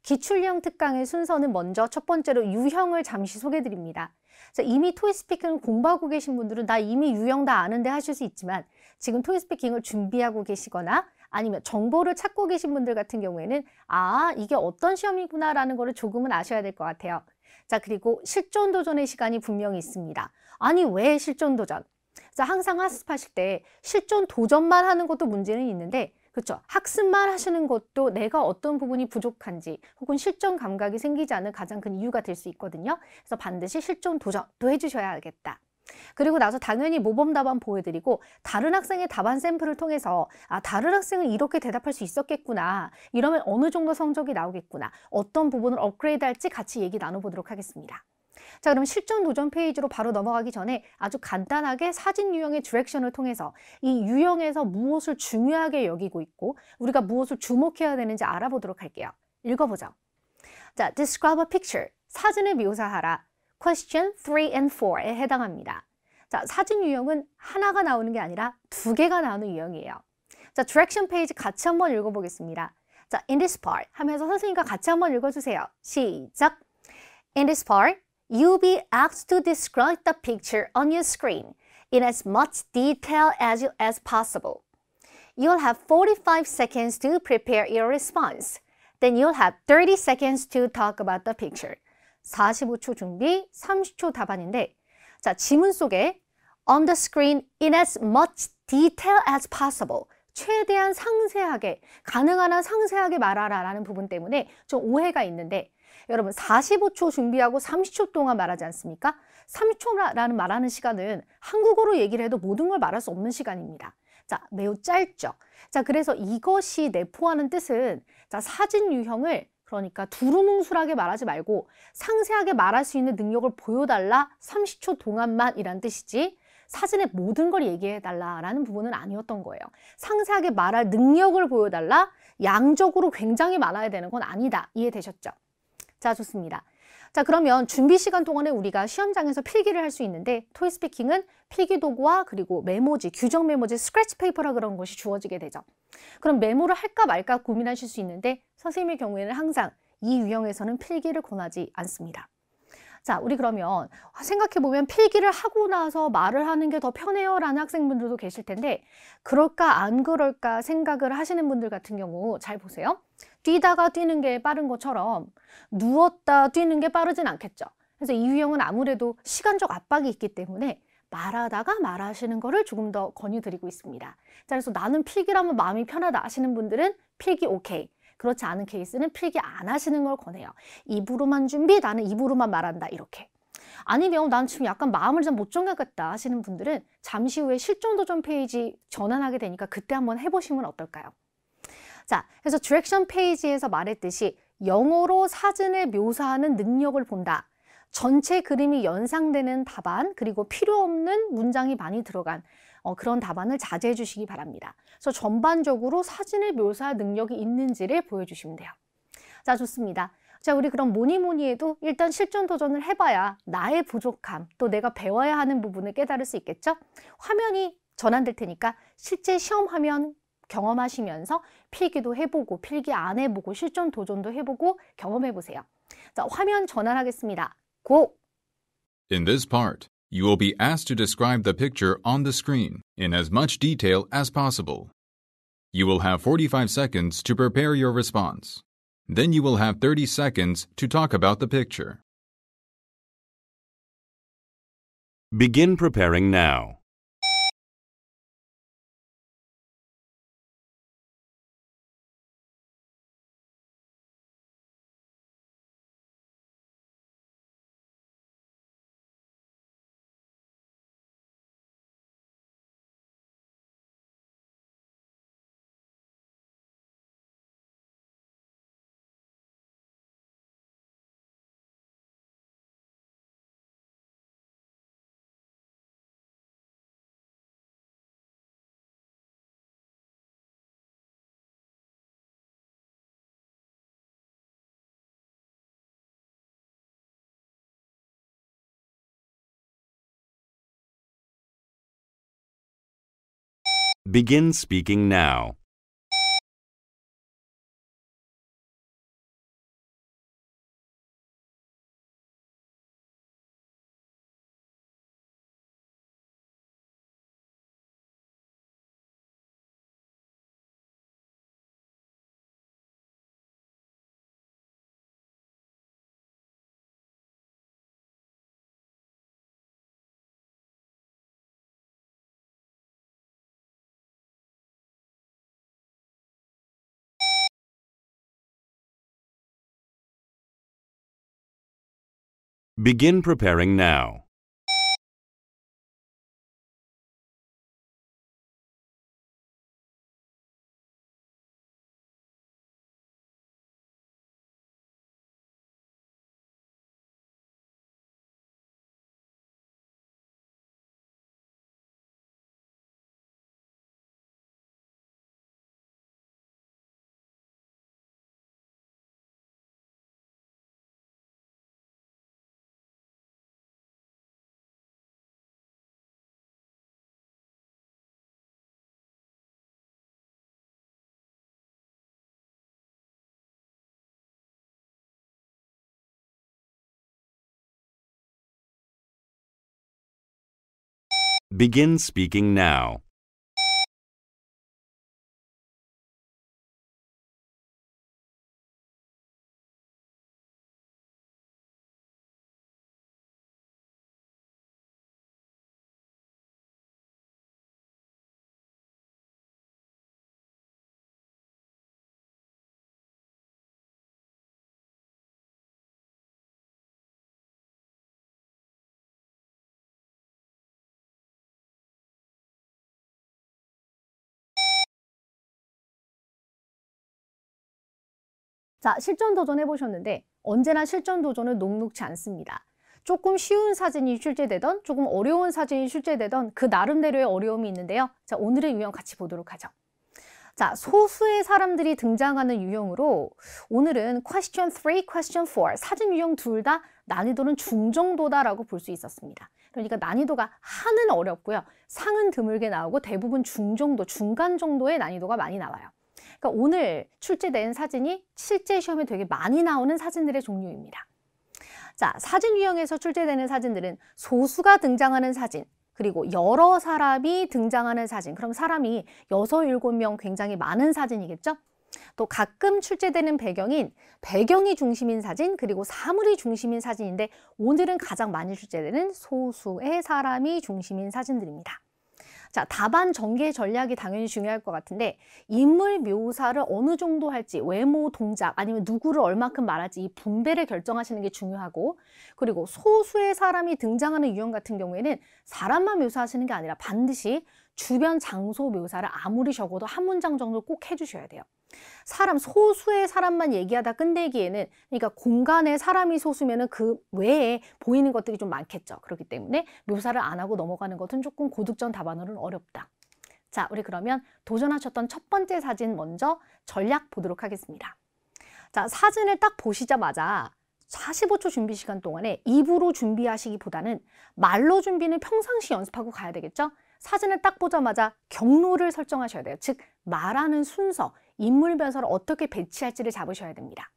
기출유형 특강의 순서는 먼저 첫 번째로 유형을 잠시 소개해드립니다. 자, 이미 토익스피킹을 공부하고 계신 분들은 나 이미 유형 다 아는데 하실 수 있지만 지금 토익스피킹을 준비하고 계시거나 아니면 정보를 찾고 계신 분들 같은 경우에는 아, 이게 어떤 시험이구나 라는 거를 조금은 아셔야 될 것 같아요. 자, 그리고 실전 도전의 시간이 분명히 있습니다. 아니, 왜 실전 도전? 자, 항상 학습하실 때 실전 도전만 하는 것도 문제는 있는데 그렇죠. 학습만 하시는 것도 내가 어떤 부분이 부족한지 혹은 실전 감각이 생기지 않은 가장 큰 이유가 될 수 있거든요. 그래서 반드시 실전 도전도 해주셔야겠다. 그리고 나서 당연히 모범 답안 보여드리고 다른 학생의 답안 샘플을 통해서 아, 다른 학생은 이렇게 대답할 수 있었겠구나. 이러면 어느 정도 성적이 나오겠구나. 어떤 부분을 업그레이드 할지 같이 얘기 나눠보도록 하겠습니다. 자, 그럼 실전 도전 페이지로 바로 넘어가기 전에 아주 간단하게 사진 유형의 디렉션을 통해서 이 유형에서 무엇을 중요하게 여기고 있고 우리가 무엇을 주목해야 되는지 알아보도록 할게요. 읽어보죠. 자, Describe a picture. 사진을 묘사하라. Question 삼 and 사에 해당합니다. 자, 사진 유형은 하나가 나오는 게 아니라 두 개가 나오는 유형이에요. 자, 디렉션 페이지 같이 한번 읽어보겠습니다. 자, In this part 하면서 선생님과 같이 한번 읽어주세요. 시작! In this part, you'll be asked to describe the picture on your screen in as much detail as, you, as possible. You'll have forty-five seconds to prepare your response. Then you'll have thirty seconds to talk about the picture. 사십오 초 준비, 삼십 초 답안인데 자, 지문 속에 on the screen in as much detail as possible. 최대한 상세하게, 가능한 한 상세하게 말하라 라는 부분 때문에 좀 오해가 있는데 여러분 사십오 초 준비하고 삼십 초 동안 말하지 않습니까? 삼십 초라는 말하는 시간은 한국어로 얘기를 해도 모든 걸 말할 수 없는 시간입니다. 자, 매우 짧죠. 자, 그래서 이것이 내포하는 뜻은 자, 사진 유형을 그러니까 두루뭉술하게 말하지 말고 상세하게 말할 수 있는 능력을 보여달라 삼십 초 동안만 이란 뜻이지 사진의 모든 걸 얘기해달라라는 부분은 아니었던 거예요. 상세하게 말할 능력을 보여달라 양적으로 굉장히 많아야 되는 건 아니다. 이해되셨죠? 자, 좋습니다. 자, 그러면 준비 시간 동안에 우리가 시험장에서 필기를 할 수 있는데 토익스피킹은 필기 도구와 그리고 메모지, 규정 메모지, 스크래치 페이퍼라 그런 것이 주어지게 되죠. 그럼 메모를 할까 말까 고민하실 수 있는데 선생님의 경우에는 항상 이 유형에서는 필기를 권하지 않습니다. 자, 우리 그러면 생각해보면 필기를 하고 나서 말을 하는 게 더 편해요 라는 학생분들도 계실 텐데 그럴까 안 그럴까 생각을 하시는 분들 같은 경우 잘 보세요. 뛰다가 뛰는 게 빠른 것처럼 누웠다 뛰는 게 빠르진 않겠죠. 그래서 이 유형은 아무래도 시간적 압박이 있기 때문에 말하다가 말하시는 거를 조금 더 권유드리고 있습니다. 자, 그래서 나는 필기라면 마음이 편하다 하시는 분들은 필기 오케이. 그렇지 않은 케이스는 필기 안 하시는 걸 권해요. 입으로만 준비, 나는 입으로만 말한다 이렇게. 아니면 난 지금 약간 마음을 좀 못 정하겠다 하시는 분들은 잠시 후에 실전 도전 페이지 전환하게 되니까 그때 한번 해보시면 어떨까요? 자, 그래서 디렉션 페이지에서 말했듯이 영어로 사진을 묘사하는 능력을 본다. 전체 그림이 연상되는 답안 그리고 필요 없는 문장이 많이 들어간 어, 그런 답안을 자제해 주시기 바랍니다. 그래서 전반적으로 사진을 묘사할 능력이 있는지를 보여주시면 돼요. 자, 좋습니다. 자, 우리 그럼 뭐니 뭐니 해도 일단 실전 도전을 해봐야 나의 부족함 또 내가 배워야 하는 부분을 깨달을 수 있겠죠? 화면이 전환될 테니까 실제 시험 화면 경험하시면서 필기도 해보고 필기 안 해보고 실전 도전도 해보고 경험해보세요. 자, 화면 전환하겠습니다. 고! In this part, you will be asked to describe the picture on the screen in as much detail as possible. You will have forty-five seconds to prepare your response. Then you will have thirty seconds to talk about the picture. Begin preparing now. Begin speaking now. Begin preparing now. Begin speaking now. 자, 실전 도전 해보셨는데 언제나 실전 도전은 녹록지 않습니다. 조금 쉬운 사진이 출제되던 조금 어려운 사진이 출제되던 그 나름대로의 어려움이 있는데요. 자, 오늘의 유형 같이 보도록 하죠. 자, 소수의 사람들이 등장하는 유형으로 오늘은 퀘스천 쓰리, 퀘스천 포 사진 유형 둘 다 난이도는 중정도다라고 볼 수 있었습니다. 그러니까 난이도가 하는 어렵고요. 상은 드물게 나오고 대부분 중정도, 중간 정도의 난이도가 많이 나와요. 그러니까 오늘 출제된 사진이 실제 시험에 되게 많이 나오는 사진들의 종류입니다. 자, 사진 유형에서 출제되는 사진들은 소수가 등장하는 사진, 그리고 여러 사람이 등장하는 사진, 그럼 사람이 여섯, 일곱 명 굉장히 많은 사진이겠죠? 또 가끔 출제되는 배경인 배경이 중심인 사진, 그리고 사물이 중심인 사진인데 오늘은 가장 많이 출제되는 소수의 사람이 중심인 사진들입니다. 자, 답안 전개 전략이 당연히 중요할 것 같은데 인물 묘사를 어느 정도 할지, 외모, 동작, 아니면 누구를 얼마큼 말할지 이 분배를 결정하시는 게 중요하고, 그리고 소수의 사람이 등장하는 유형 같은 경우에는 사람만 묘사하시는 게 아니라 반드시 주변 장소 묘사를 아무리 적어도 한 문장 정도 꼭 해주셔야 돼요. 사람, 소수의 사람만 얘기하다 끝내기에는, 그러니까 공간에 사람이 소수면은 그 외에 보이는 것들이 좀 많겠죠. 그렇기 때문에 묘사를 안 하고 넘어가는 것은 조금 고득점 답안으로는 어렵다. 자, 우리 그러면 도전하셨던 첫 번째 사진 먼저 전략 보도록 하겠습니다. 자, 사진을 딱 보시자마자 사십오 초 준비 시간 동안에 입으로 준비하시기보다는 말로 준비는 평상시 연습하고 가야 되겠죠. 사진을 딱 보자마자 경로를 설정하셔야 돼요. 즉 말하는 순서, 인물 변사를 어떻게 배치할지를 잡으셔야 됩니다.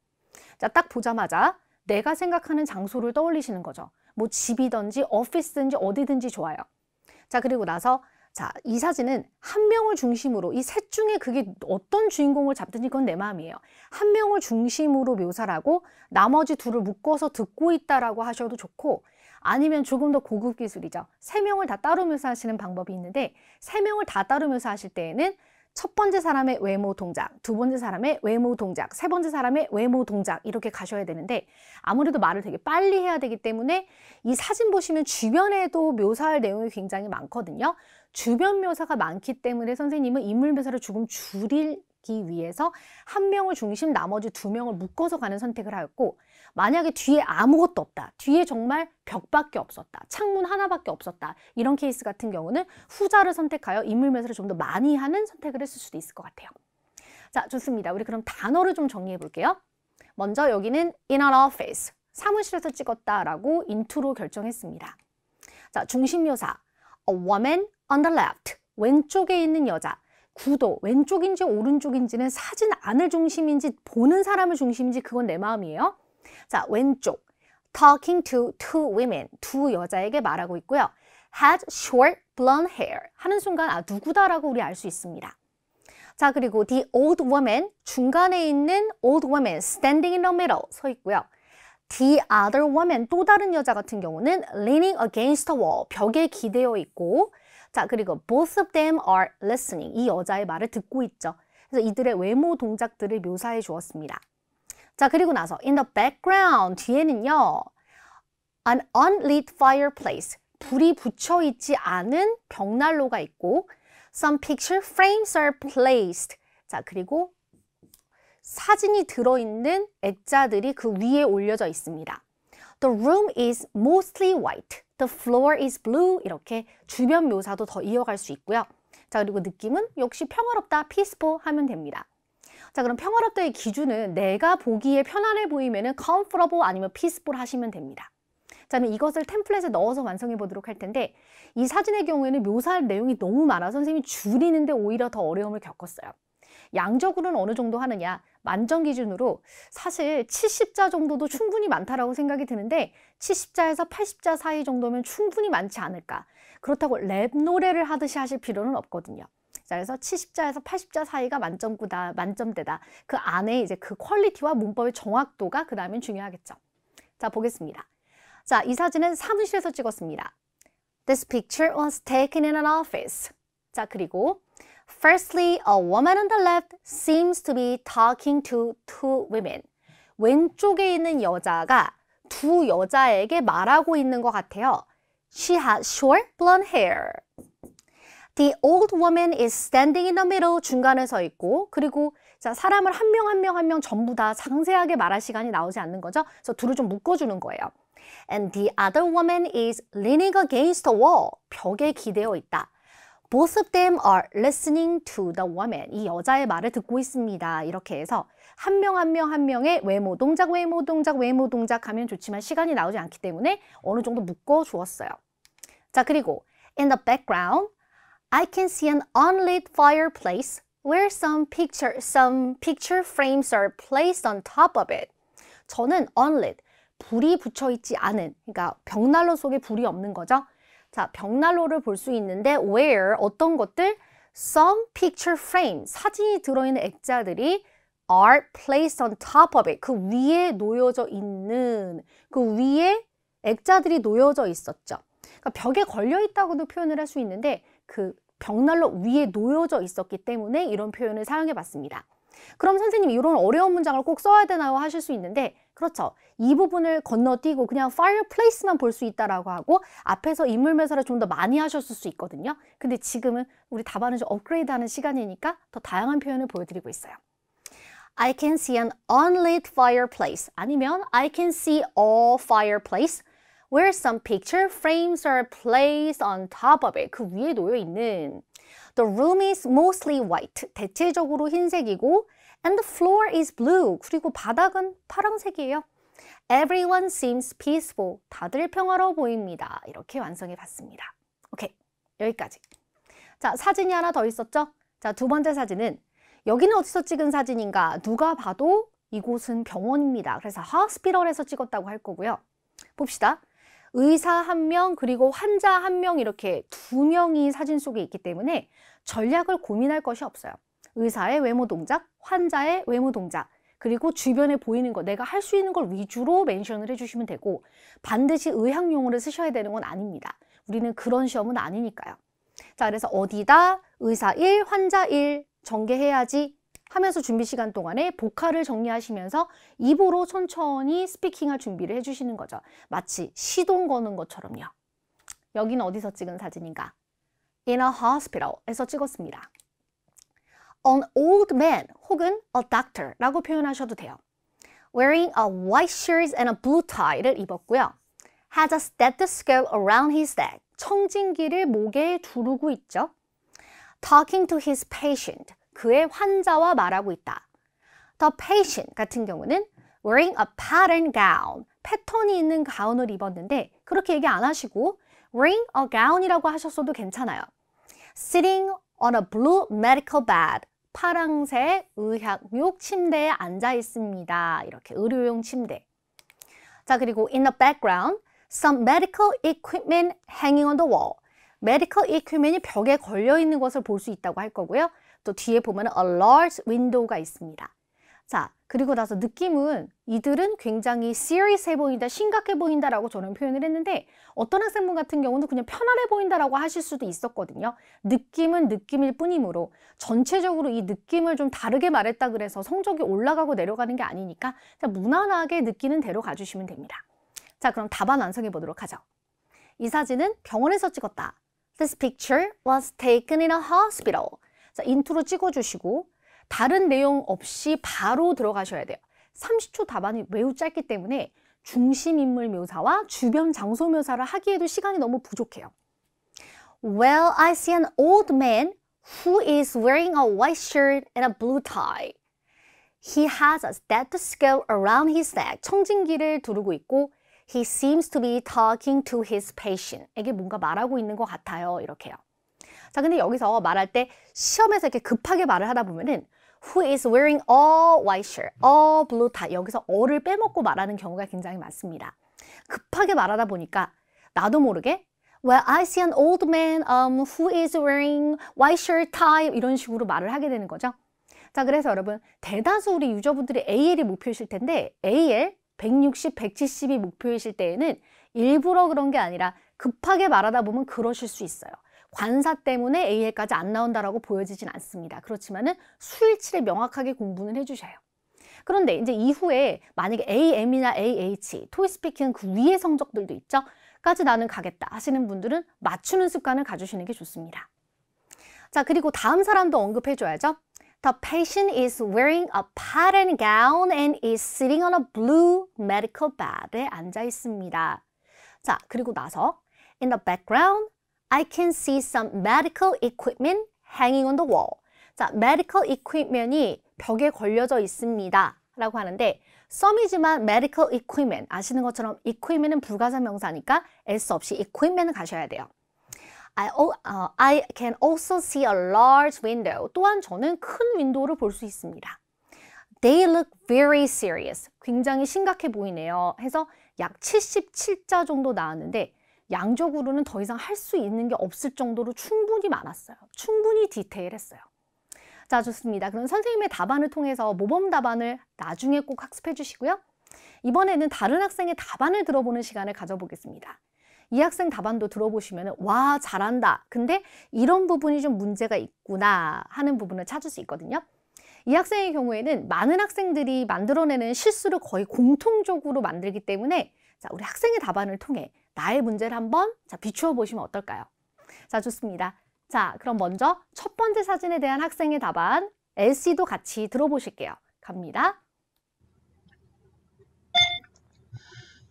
자, 딱 보자마자 내가 생각하는 장소를 떠올리시는 거죠. 뭐 집이든지 오피스든지 어디든지 좋아요. 자, 그리고 나서 자, 이 사진은 한 명을 중심으로, 이 셋 중에 그게 어떤 주인공을 잡든지 그건 내 마음이에요. 한 명을 중심으로 묘사를 하고 나머지 둘을 묶어서 듣고 있다라고 하셔도 좋고, 아니면 조금 더 고급 기술이죠. 세 명을 다 따로 묘사하시는 방법이 있는데, 세 명을 다 따로 묘사하실 때에는 첫 번째 사람의 외모 동작, 두 번째 사람의 외모 동작, 세 번째 사람의 외모 동작 이렇게 가셔야 되는데, 아무래도 말을 되게 빨리 해야 되기 때문에 이 사진 보시면 주변에도 묘사할 내용이 굉장히 많거든요. 주변 묘사가 많기 때문에 선생님은 인물 묘사를 조금 줄이기 위해서 한 명을 중심 나머지 두 명을 묶어서 가는 선택을 하였고, 만약에 뒤에 아무것도 없다, 뒤에 정말 벽밖에 없었다, 창문 하나밖에 없었다, 이런 케이스 같은 경우는 후자를 선택하여 인물 묘사를 좀 더 많이 하는 선택을 했을 수도 있을 것 같아요. 자, 좋습니다. 우리 그럼 단어를 좀 정리해 볼게요. 먼저 여기는 in an office, 사무실에서 찍었다라고 인투로 결정했습니다. 자, 중심 묘사 a woman on the left, 왼쪽에 있는 여자. 구도, 왼쪽인지 오른쪽인지는 사진 안을 중심인지 보는 사람을 중심인지 그건 내 마음이에요. 자, 왼쪽 talking to two women, 두 여자에게 말하고 있고요. had short blonde hair, 하는 순간 아 누구다라고 우리 알 수 있습니다. 자, 그리고 the old woman, 중간에 있는 old woman standing in the middle, 서 있고요. the other woman, 또 다른 여자 같은 경우는 leaning against the wall, 벽에 기대어 있고, 자, 그리고 both of them are listening, 이 여자의 말을 듣고 있죠. 그래서 이들의 외모 동작들을 묘사해 주었습니다. 자, 그리고 나서 in the background, 뒤에는요 an unlit fireplace, 불이 붙여 있지 않은 벽난로가 있고, some picture frames are placed, 자, 그리고 사진이 들어있는 액자들이 그 위에 올려져 있습니다. The room is mostly white, the floor is blue, 이렇게 주변 묘사도 더 이어갈 수 있고요. 자, 그리고 느낌은 역시 평화롭다, peaceful 하면 됩니다. 자, 그럼 평화롭다의 기준은 내가 보기에 편안해 보이면은 comfortable 아니면 peaceful 하시면 됩니다. 자, 그럼 이것을 템플릿에 넣어서 완성해 보도록 할 텐데, 이 사진의 경우에는 묘사할 내용이 너무 많아서 선생님이 줄이는데 오히려 더 어려움을 겪었어요. 양적으로는 어느 정도 하느냐, 만점 기준으로 사실 칠십 자 정도도 충분히 많다라고 생각이 드는데, 칠십 자에서 팔십 자 사이 정도면 충분히 많지 않을까. 그렇다고 랩 노래를 하듯이 하실 필요는 없거든요. 자, 그래서 칠십 자에서 팔십 자 사이가 만점구다, 만점대다. 그 안에 이제 그 퀄리티와 문법의 정확도가 그 다음엔 중요하겠죠. 자, 보겠습니다. 자, 이 사진은 사무실에서 찍었습니다. This picture was taken in an office. 자, 그리고 Firstly, a woman on the left seems to be talking to two women. 왼쪽에 있는 여자가 두 여자에게 말하고 있는 것 같아요. She has short blonde hair. The old woman is standing in the middle, 중간에 서 있고, 그리고 자, 사람을 한 명 한 명 한 명 전부 다 상세하게 말할 시간이 나오지 않는 거죠. 그래서 둘을 좀 묶어주는 거예요. And the other woman is leaning against the wall, 벽에 기대어 있다. Both of them are listening to the woman. 이 여자의 말을 듣고 있습니다. 이렇게 해서 한 명 한 명 한 명의 외모 동작, 외모 동작, 외모 동작 하면 좋지만 시간이 나오지 않기 때문에 어느 정도 묶어 주었어요. 자, 그리고 in the background, I can see an unlit fireplace where some picture, some picture frames are placed on top of it. 저는 unlit, 불이 붙여 있지 않은, 그러니까 벽난로 속에 불이 없는 거죠. 자, 벽난로를 볼 수 있는데 where, 어떤 것들, some picture frame, 사진이 들어있는 액자들이 are placed on top of it, 그 위에 놓여져 있는, 그 위에 액자들이 놓여져 있었죠. 그러니까 벽에 걸려있다고도 표현을 할 수 있는데 그 벽난로 위에 놓여져 있었기 때문에 이런 표현을 사용해 봤습니다. 그럼 선생님 이런 어려운 문장을 꼭 써야 되나요 하실 수 있는데, 그렇죠. 이 부분을 건너뛰고 그냥 fireplace만 볼 수 있다라고 하고 앞에서 인물 묘사를 좀 더 많이 하셨을 수 있거든요. 근데 지금은 우리 답안을 좀 업그레이드하는 시간이니까 더 다양한 표현을 보여드리고 있어요. I can see an unlit fireplace, 아니면 I can see a fireplace where some picture frames are placed on top of it, 그 위에 놓여있는. The room is mostly white, 대체적으로 흰색이고, and the floor is blue, 그리고 바닥은 파란색이에요. Everyone seems peaceful, 다들 평화로워 보입니다. 이렇게 완성해 봤습니다. 오케이, 여기까지. 자, 사진이 하나 더 있었죠? 자, 두 번째 사진은 여기는 어디서 찍은 사진인가? 누가 봐도 이곳은 병원입니다. 그래서 hospital에서 찍었다고 할 거고요. 봅시다. 의사 한 명 그리고 환자 한 명 이렇게 두 명이 사진 속에 있기 때문에 전략을 고민할 것이 없어요. 의사의 외모 동작, 환자의 외모 동작, 그리고 주변에 보이는 거, 내가 할 수 있는 걸 위주로 멘션을 해주시면 되고 반드시 의학 용어를 쓰셔야 되는 건 아닙니다. 우리는 그런 시험은 아니니까요. 자, 그래서 어디다 의사 일, 환자 일 전개해야지 하면서 준비 시간 동안에 복화를 정리하시면서 입으로 천천히 스피킹할 준비를 해주시는 거죠. 마치 시동 거는 것처럼요. 여기는 어디서 찍은 사진인가? In a hospital에서 찍었습니다. An old man 혹은 a doctor라고 표현하셔도 돼요. Wearing a white shirt and a blue tie를 입었고요. Has a stethoscope around his neck. 청진기를 목에 두르고 있죠. Talking to his patient. 그의 환자와 말하고 있다. The patient 같은 경우는 wearing a pattern gown, 패턴이 있는 가운을 입었는데 그렇게 얘기 안 하시고 wearing a gown이라고 하셨어도 괜찮아요. Sitting on a blue medical bed, 파랑색 의학용 침대에 앉아 있습니다. 이렇게 의료용 침대. 자, 그리고 in the background, some medical equipment hanging on the wall. medical equipment이 벽에 걸려 있는 것을 볼 수 있다고 할 거고요. 또 뒤에 보면 a large window가 있습니다. 자, 그리고 나서 느낌은 이들은 굉장히 serious해 보인다, 심각해 보인다라고 저는 표현을 했는데 어떤 학생분 같은 경우는 그냥 편안해 보인다라고 하실 수도 있었거든요. 느낌은 느낌일 뿐이므로 전체적으로 이 느낌을 좀 다르게 말했다 그래서 성적이 올라가고 내려가는 게 아니니까 그냥 무난하게 느끼는 대로 가주시면 됩니다. 자, 그럼 답안 완성해 보도록 하죠. 이 사진은 병원에서 찍었다. This picture was taken in a hospital. 자, 인트로 찍어주시고 다른 내용 없이 바로 들어가셔야 돼요. 삼십 초 답안이 매우 짧기 때문에 중심인물 묘사와 주변 장소 묘사를 하기에도 시간이 너무 부족해요. Well, I see an old man who is wearing a white shirt and a blue tie. He has a stethoscope around his neck. 청진기를 두르고 있고 He seems to be talking to his patient. 에게 뭔가 말하고 있는 것 같아요. 이렇게요. 자, 근데 여기서 말할 때 시험에서 이렇게 급하게 말을 하다 보면은 who is wearing a white shirt, a blue tie 여기서 어를 빼먹고 말하는 경우가 굉장히 많습니다. 급하게 말하다 보니까 나도 모르게 well, I see an old man um, who is wearing white shirt tie 이런 식으로 말을 하게 되는 거죠. 자, 그래서 여러분 대다수 우리 유저분들이 에이엘이 목표이실 텐데 에이엘 백육십, 백칠십이 목표이실 때에는 일부러 그런 게 아니라 급하게 말하다 보면 그러실 수 있어요. 관사 때문에 에이엘까지 안 나온다라고 보여지진 않습니다. 그렇지만은 수일치를 명확하게 공부는 해주셔요. 그런데 이제 이후에 만약에 에이엠이나 에이에이치, 토익스피킹 그 위의 성적들도 있죠. 까지 나는 가겠다 하시는 분들은 맞추는 습관을 가지시는 게 좋습니다. 자, 그리고 다음 사람도 언급해줘야죠. The patient is wearing a pattern gown and is sitting on a blue medical bed에 앉아 있습니다. 자, 그리고 나서 in the background, I can see some medical equipment hanging on the wall. 자, medical equipment이 벽에 걸려져 있습니다. 라고 하는데 썸이지만 medical equipment, 아시는 것처럼 equipment은 불가사 명사니까 S 없이 equipment을 가셔야 돼요. I, uh, I can also see a large window. 또한 저는 큰 윈도우를 볼 수 있습니다. They look very serious. 굉장히 심각해 보이네요. 해서 약 칠십칠 자 정도 나왔는데 양적으로는 더 이상 할 수 있는 게 없을 정도로 충분히 많았어요. 충분히 디테일했어요. 자, 좋습니다. 그럼 선생님의 답안을 통해서 모범 답안을 나중에 꼭 학습해 주시고요. 이번에는 다른 학생의 답안을 들어보는 시간을 가져보겠습니다. 이 학생 답안도 들어보시면 와, 잘한다. 근데 이런 부분이 좀 문제가 있구나 하는 부분을 찾을 수 있거든요. 이 학생의 경우에는 많은 학생들이 만들어내는 실수를 거의 공통적으로 만들기 때문에 자, 우리 학생의 답안을 통해 나의 문제를 한번 자, 비추어 보시면 어떨까요? 자, 좋습니다. 자, 그럼 먼저 첫 번째 사진에 대한 학생의 답안 엘씨도 같이 들어보실게요. 갑니다.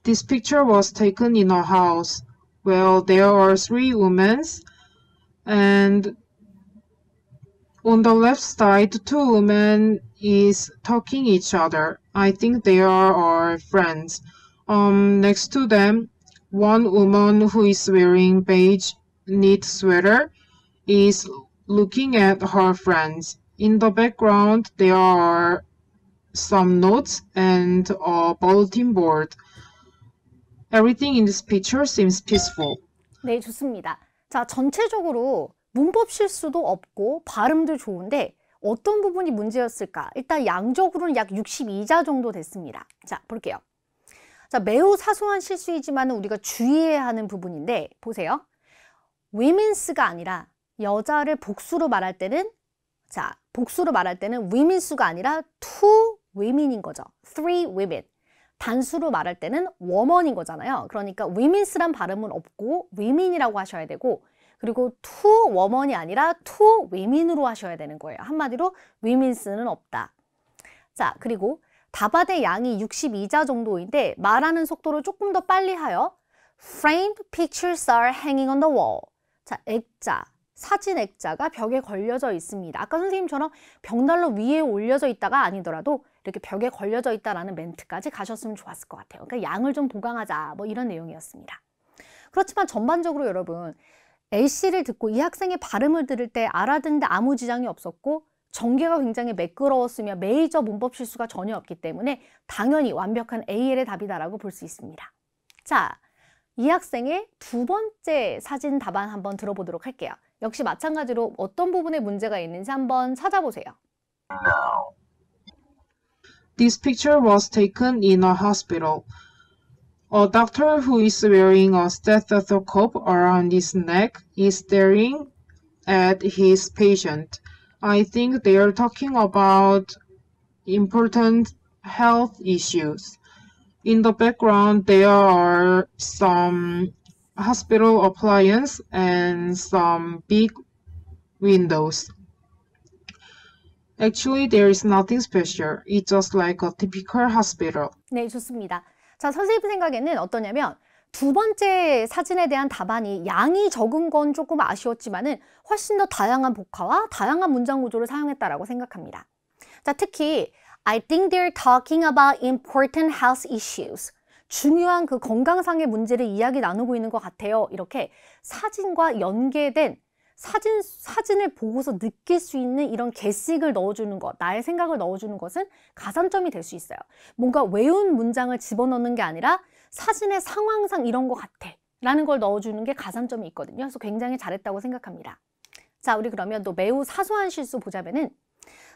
This picture was taken in a house. Well, there are three women and on the left side two women is talking each other. I think they are our friends. Um, next to them one woman who is wearing beige knit sweater is looking at her friends. In the background, there are some notes and a bulletin board. Everything in this picture seems peaceful. 네, 좋습니다. 자, 전체적으로 문법 실수도 없고 발음도 좋은데 어떤 부분이 문제였을까? 일단 양적으로는 약 육십이 자 정도 됐습니다. 자, 볼게요. 자, 매우 사소한 실수이지만 우리가 주의해야 하는 부분인데 보세요. women's가 아니라 여자를 복수로 말할 때는 자, 복수로 말할 때는 women's가 아니라 two women인 거죠. three women. 단수로 말할 때는 woman인 거잖아요. 그러니까 women's란 발음은 없고 women이라고 하셔야 되고 그리고 two woman이 아니라 two women으로 하셔야 되는 거예요. 한마디로 women's는 없다. 자, 그리고 답안의 양이 육십이 자 정도인데 말하는 속도를 조금 더 빨리 하여 framed pictures are hanging on the wall. 자, 액자, 사진 액자가 벽에 걸려져 있습니다. 아까 선생님처럼 벽난로 위에 올려져 있다가 아니더라도 이렇게 벽에 걸려져 있다라는 멘트까지 가셨으면 좋았을 것 같아요. 그러니까 양을 좀 보강하자 뭐 이런 내용이었습니다. 그렇지만 전반적으로 여러분 에이씨를 듣고 이 학생의 발음을 들을 때 알아듣는데 아무 지장이 없었고 전개가 굉장히 매끄러웠으며 메이저 문법 실수가 전혀 없기 때문에 당연히 완벽한 에이엘의 답이다라고 볼 수 있습니다. 자, 이 학생의 두 번째 사진 답안 한번 들어보도록 할게요. 역시 마찬가지로 어떤 부분에 문제가 있는지 한번 찾아보세요. This picture was taken in a hospital. A doctor who is wearing a stethoscope around his neck is staring at his patient. I think they are talking about important health issues. In the background, there are some hospital appliances and some big windows. Actually, there is nothing special. It's just like a typical hospital. 네, 좋습니다. 자, 선생님 생각에는 어떠냐면 두 번째 사진에 대한 답안이 양이 적은 건 조금 아쉬웠지만은 훨씬 더 다양한 복화와 다양한 문장 구조를 사용했다라고 생각합니다. 자, 특히 I think they're talking about important health issues. 중요한 그 건강상의 문제를 이야기 나누고 있는 것 같아요. 이렇게 사진과 연계된 사진, 사진을 보고서 느낄 수 있는 이런 개식을 넣어주는 것, 나의 생각을 넣어주는 것은 가산점이 될 수 있어요. 뭔가 외운 문장을 집어넣는 게 아니라 사진의 상황상 이런 것 같아 라는 걸 넣어주는 게 가산점이 있거든요. 그래서 굉장히 잘했다고 생각합니다. 자, 우리 그러면 또 매우 사소한 실수 보자면은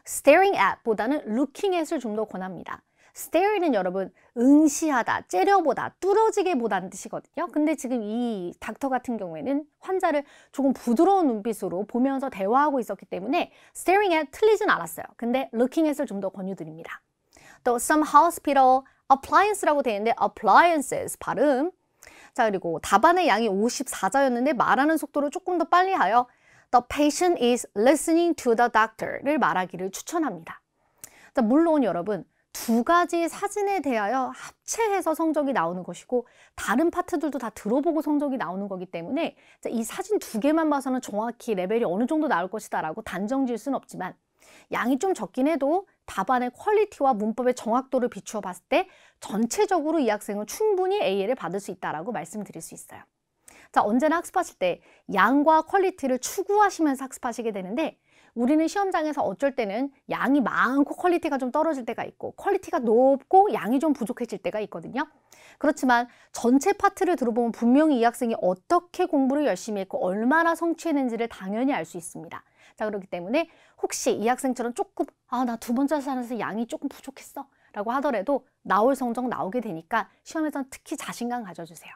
staring at 보다는 looking at을 좀 더 권합니다. staring은 여러분 응시하다, 째려보다, 뚫어지게 보다는 뜻이거든요. 근데 지금 이 닥터 같은 경우에는 환자를 조금 부드러운 눈빛으로 보면서 대화하고 있었기 때문에 staring at 틀리진 않았어요. 근데 looking at을 좀 더 권유드립니다. 또 some hospital appliance라고 되어 있는데 appliances 발음. 자, 그리고 답안의 양이 오십사 자였는데 말하는 속도를 조금 더 빨리 하여 the patient is listening to the doctor를 말하기를 추천합니다. 자, 물론 여러분 두 가지 사진에 대하여 합체해서 성적이 나오는 것이고 다른 파트들도 다 들어보고 성적이 나오는 거기 때문에 이 사진 두 개만 봐서는 정확히 레벨이 어느 정도 나올 것이다 라고 단정 지을 수는 없지만 양이 좀 적긴 해도 답안의 퀄리티와 문법의 정확도를 비추어 봤을 때 전체적으로 이 학생은 충분히 에이엘을 받을 수 있다라고 말씀드릴 수 있어요. 자, 언제나 학습하실 때 양과 퀄리티를 추구하시면서 학습하시게 되는데 우리는 시험장에서 어쩔 때는 양이 많고 퀄리티가 좀 떨어질 때가 있고 퀄리티가 높고 양이 좀 부족해질 때가 있거든요. 그렇지만 전체 파트를 들어보면 분명히 이 학생이 어떻게 공부를 열심히 했고 얼마나 성취했는지를 당연히 알 수 있습니다. 자, 그렇기 때문에 혹시 이 학생처럼 조금 아, 나 두 번째 사진에서 양이 조금 부족했어 라고 하더라도 나올 성적 나오게 되니까 시험에선 특히 자신감 가져주세요.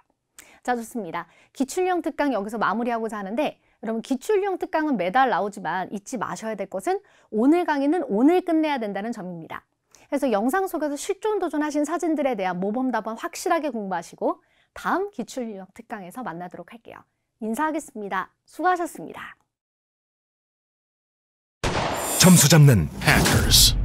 자, 좋습니다. 기출형 특강 여기서 마무리하고자 하는데 여러분 기출형 특강은 매달 나오지만 잊지 마셔야 될 것은 오늘 강의는 오늘 끝내야 된다는 점입니다. 그래서 영상 속에서 실존도전하신 사진들에 대한 모범답안 확실하게 공부하시고 다음 기출형 특강에서 만나도록 할게요. 인사하겠습니다. 수고하셨습니다. 점수 잡는 해커스.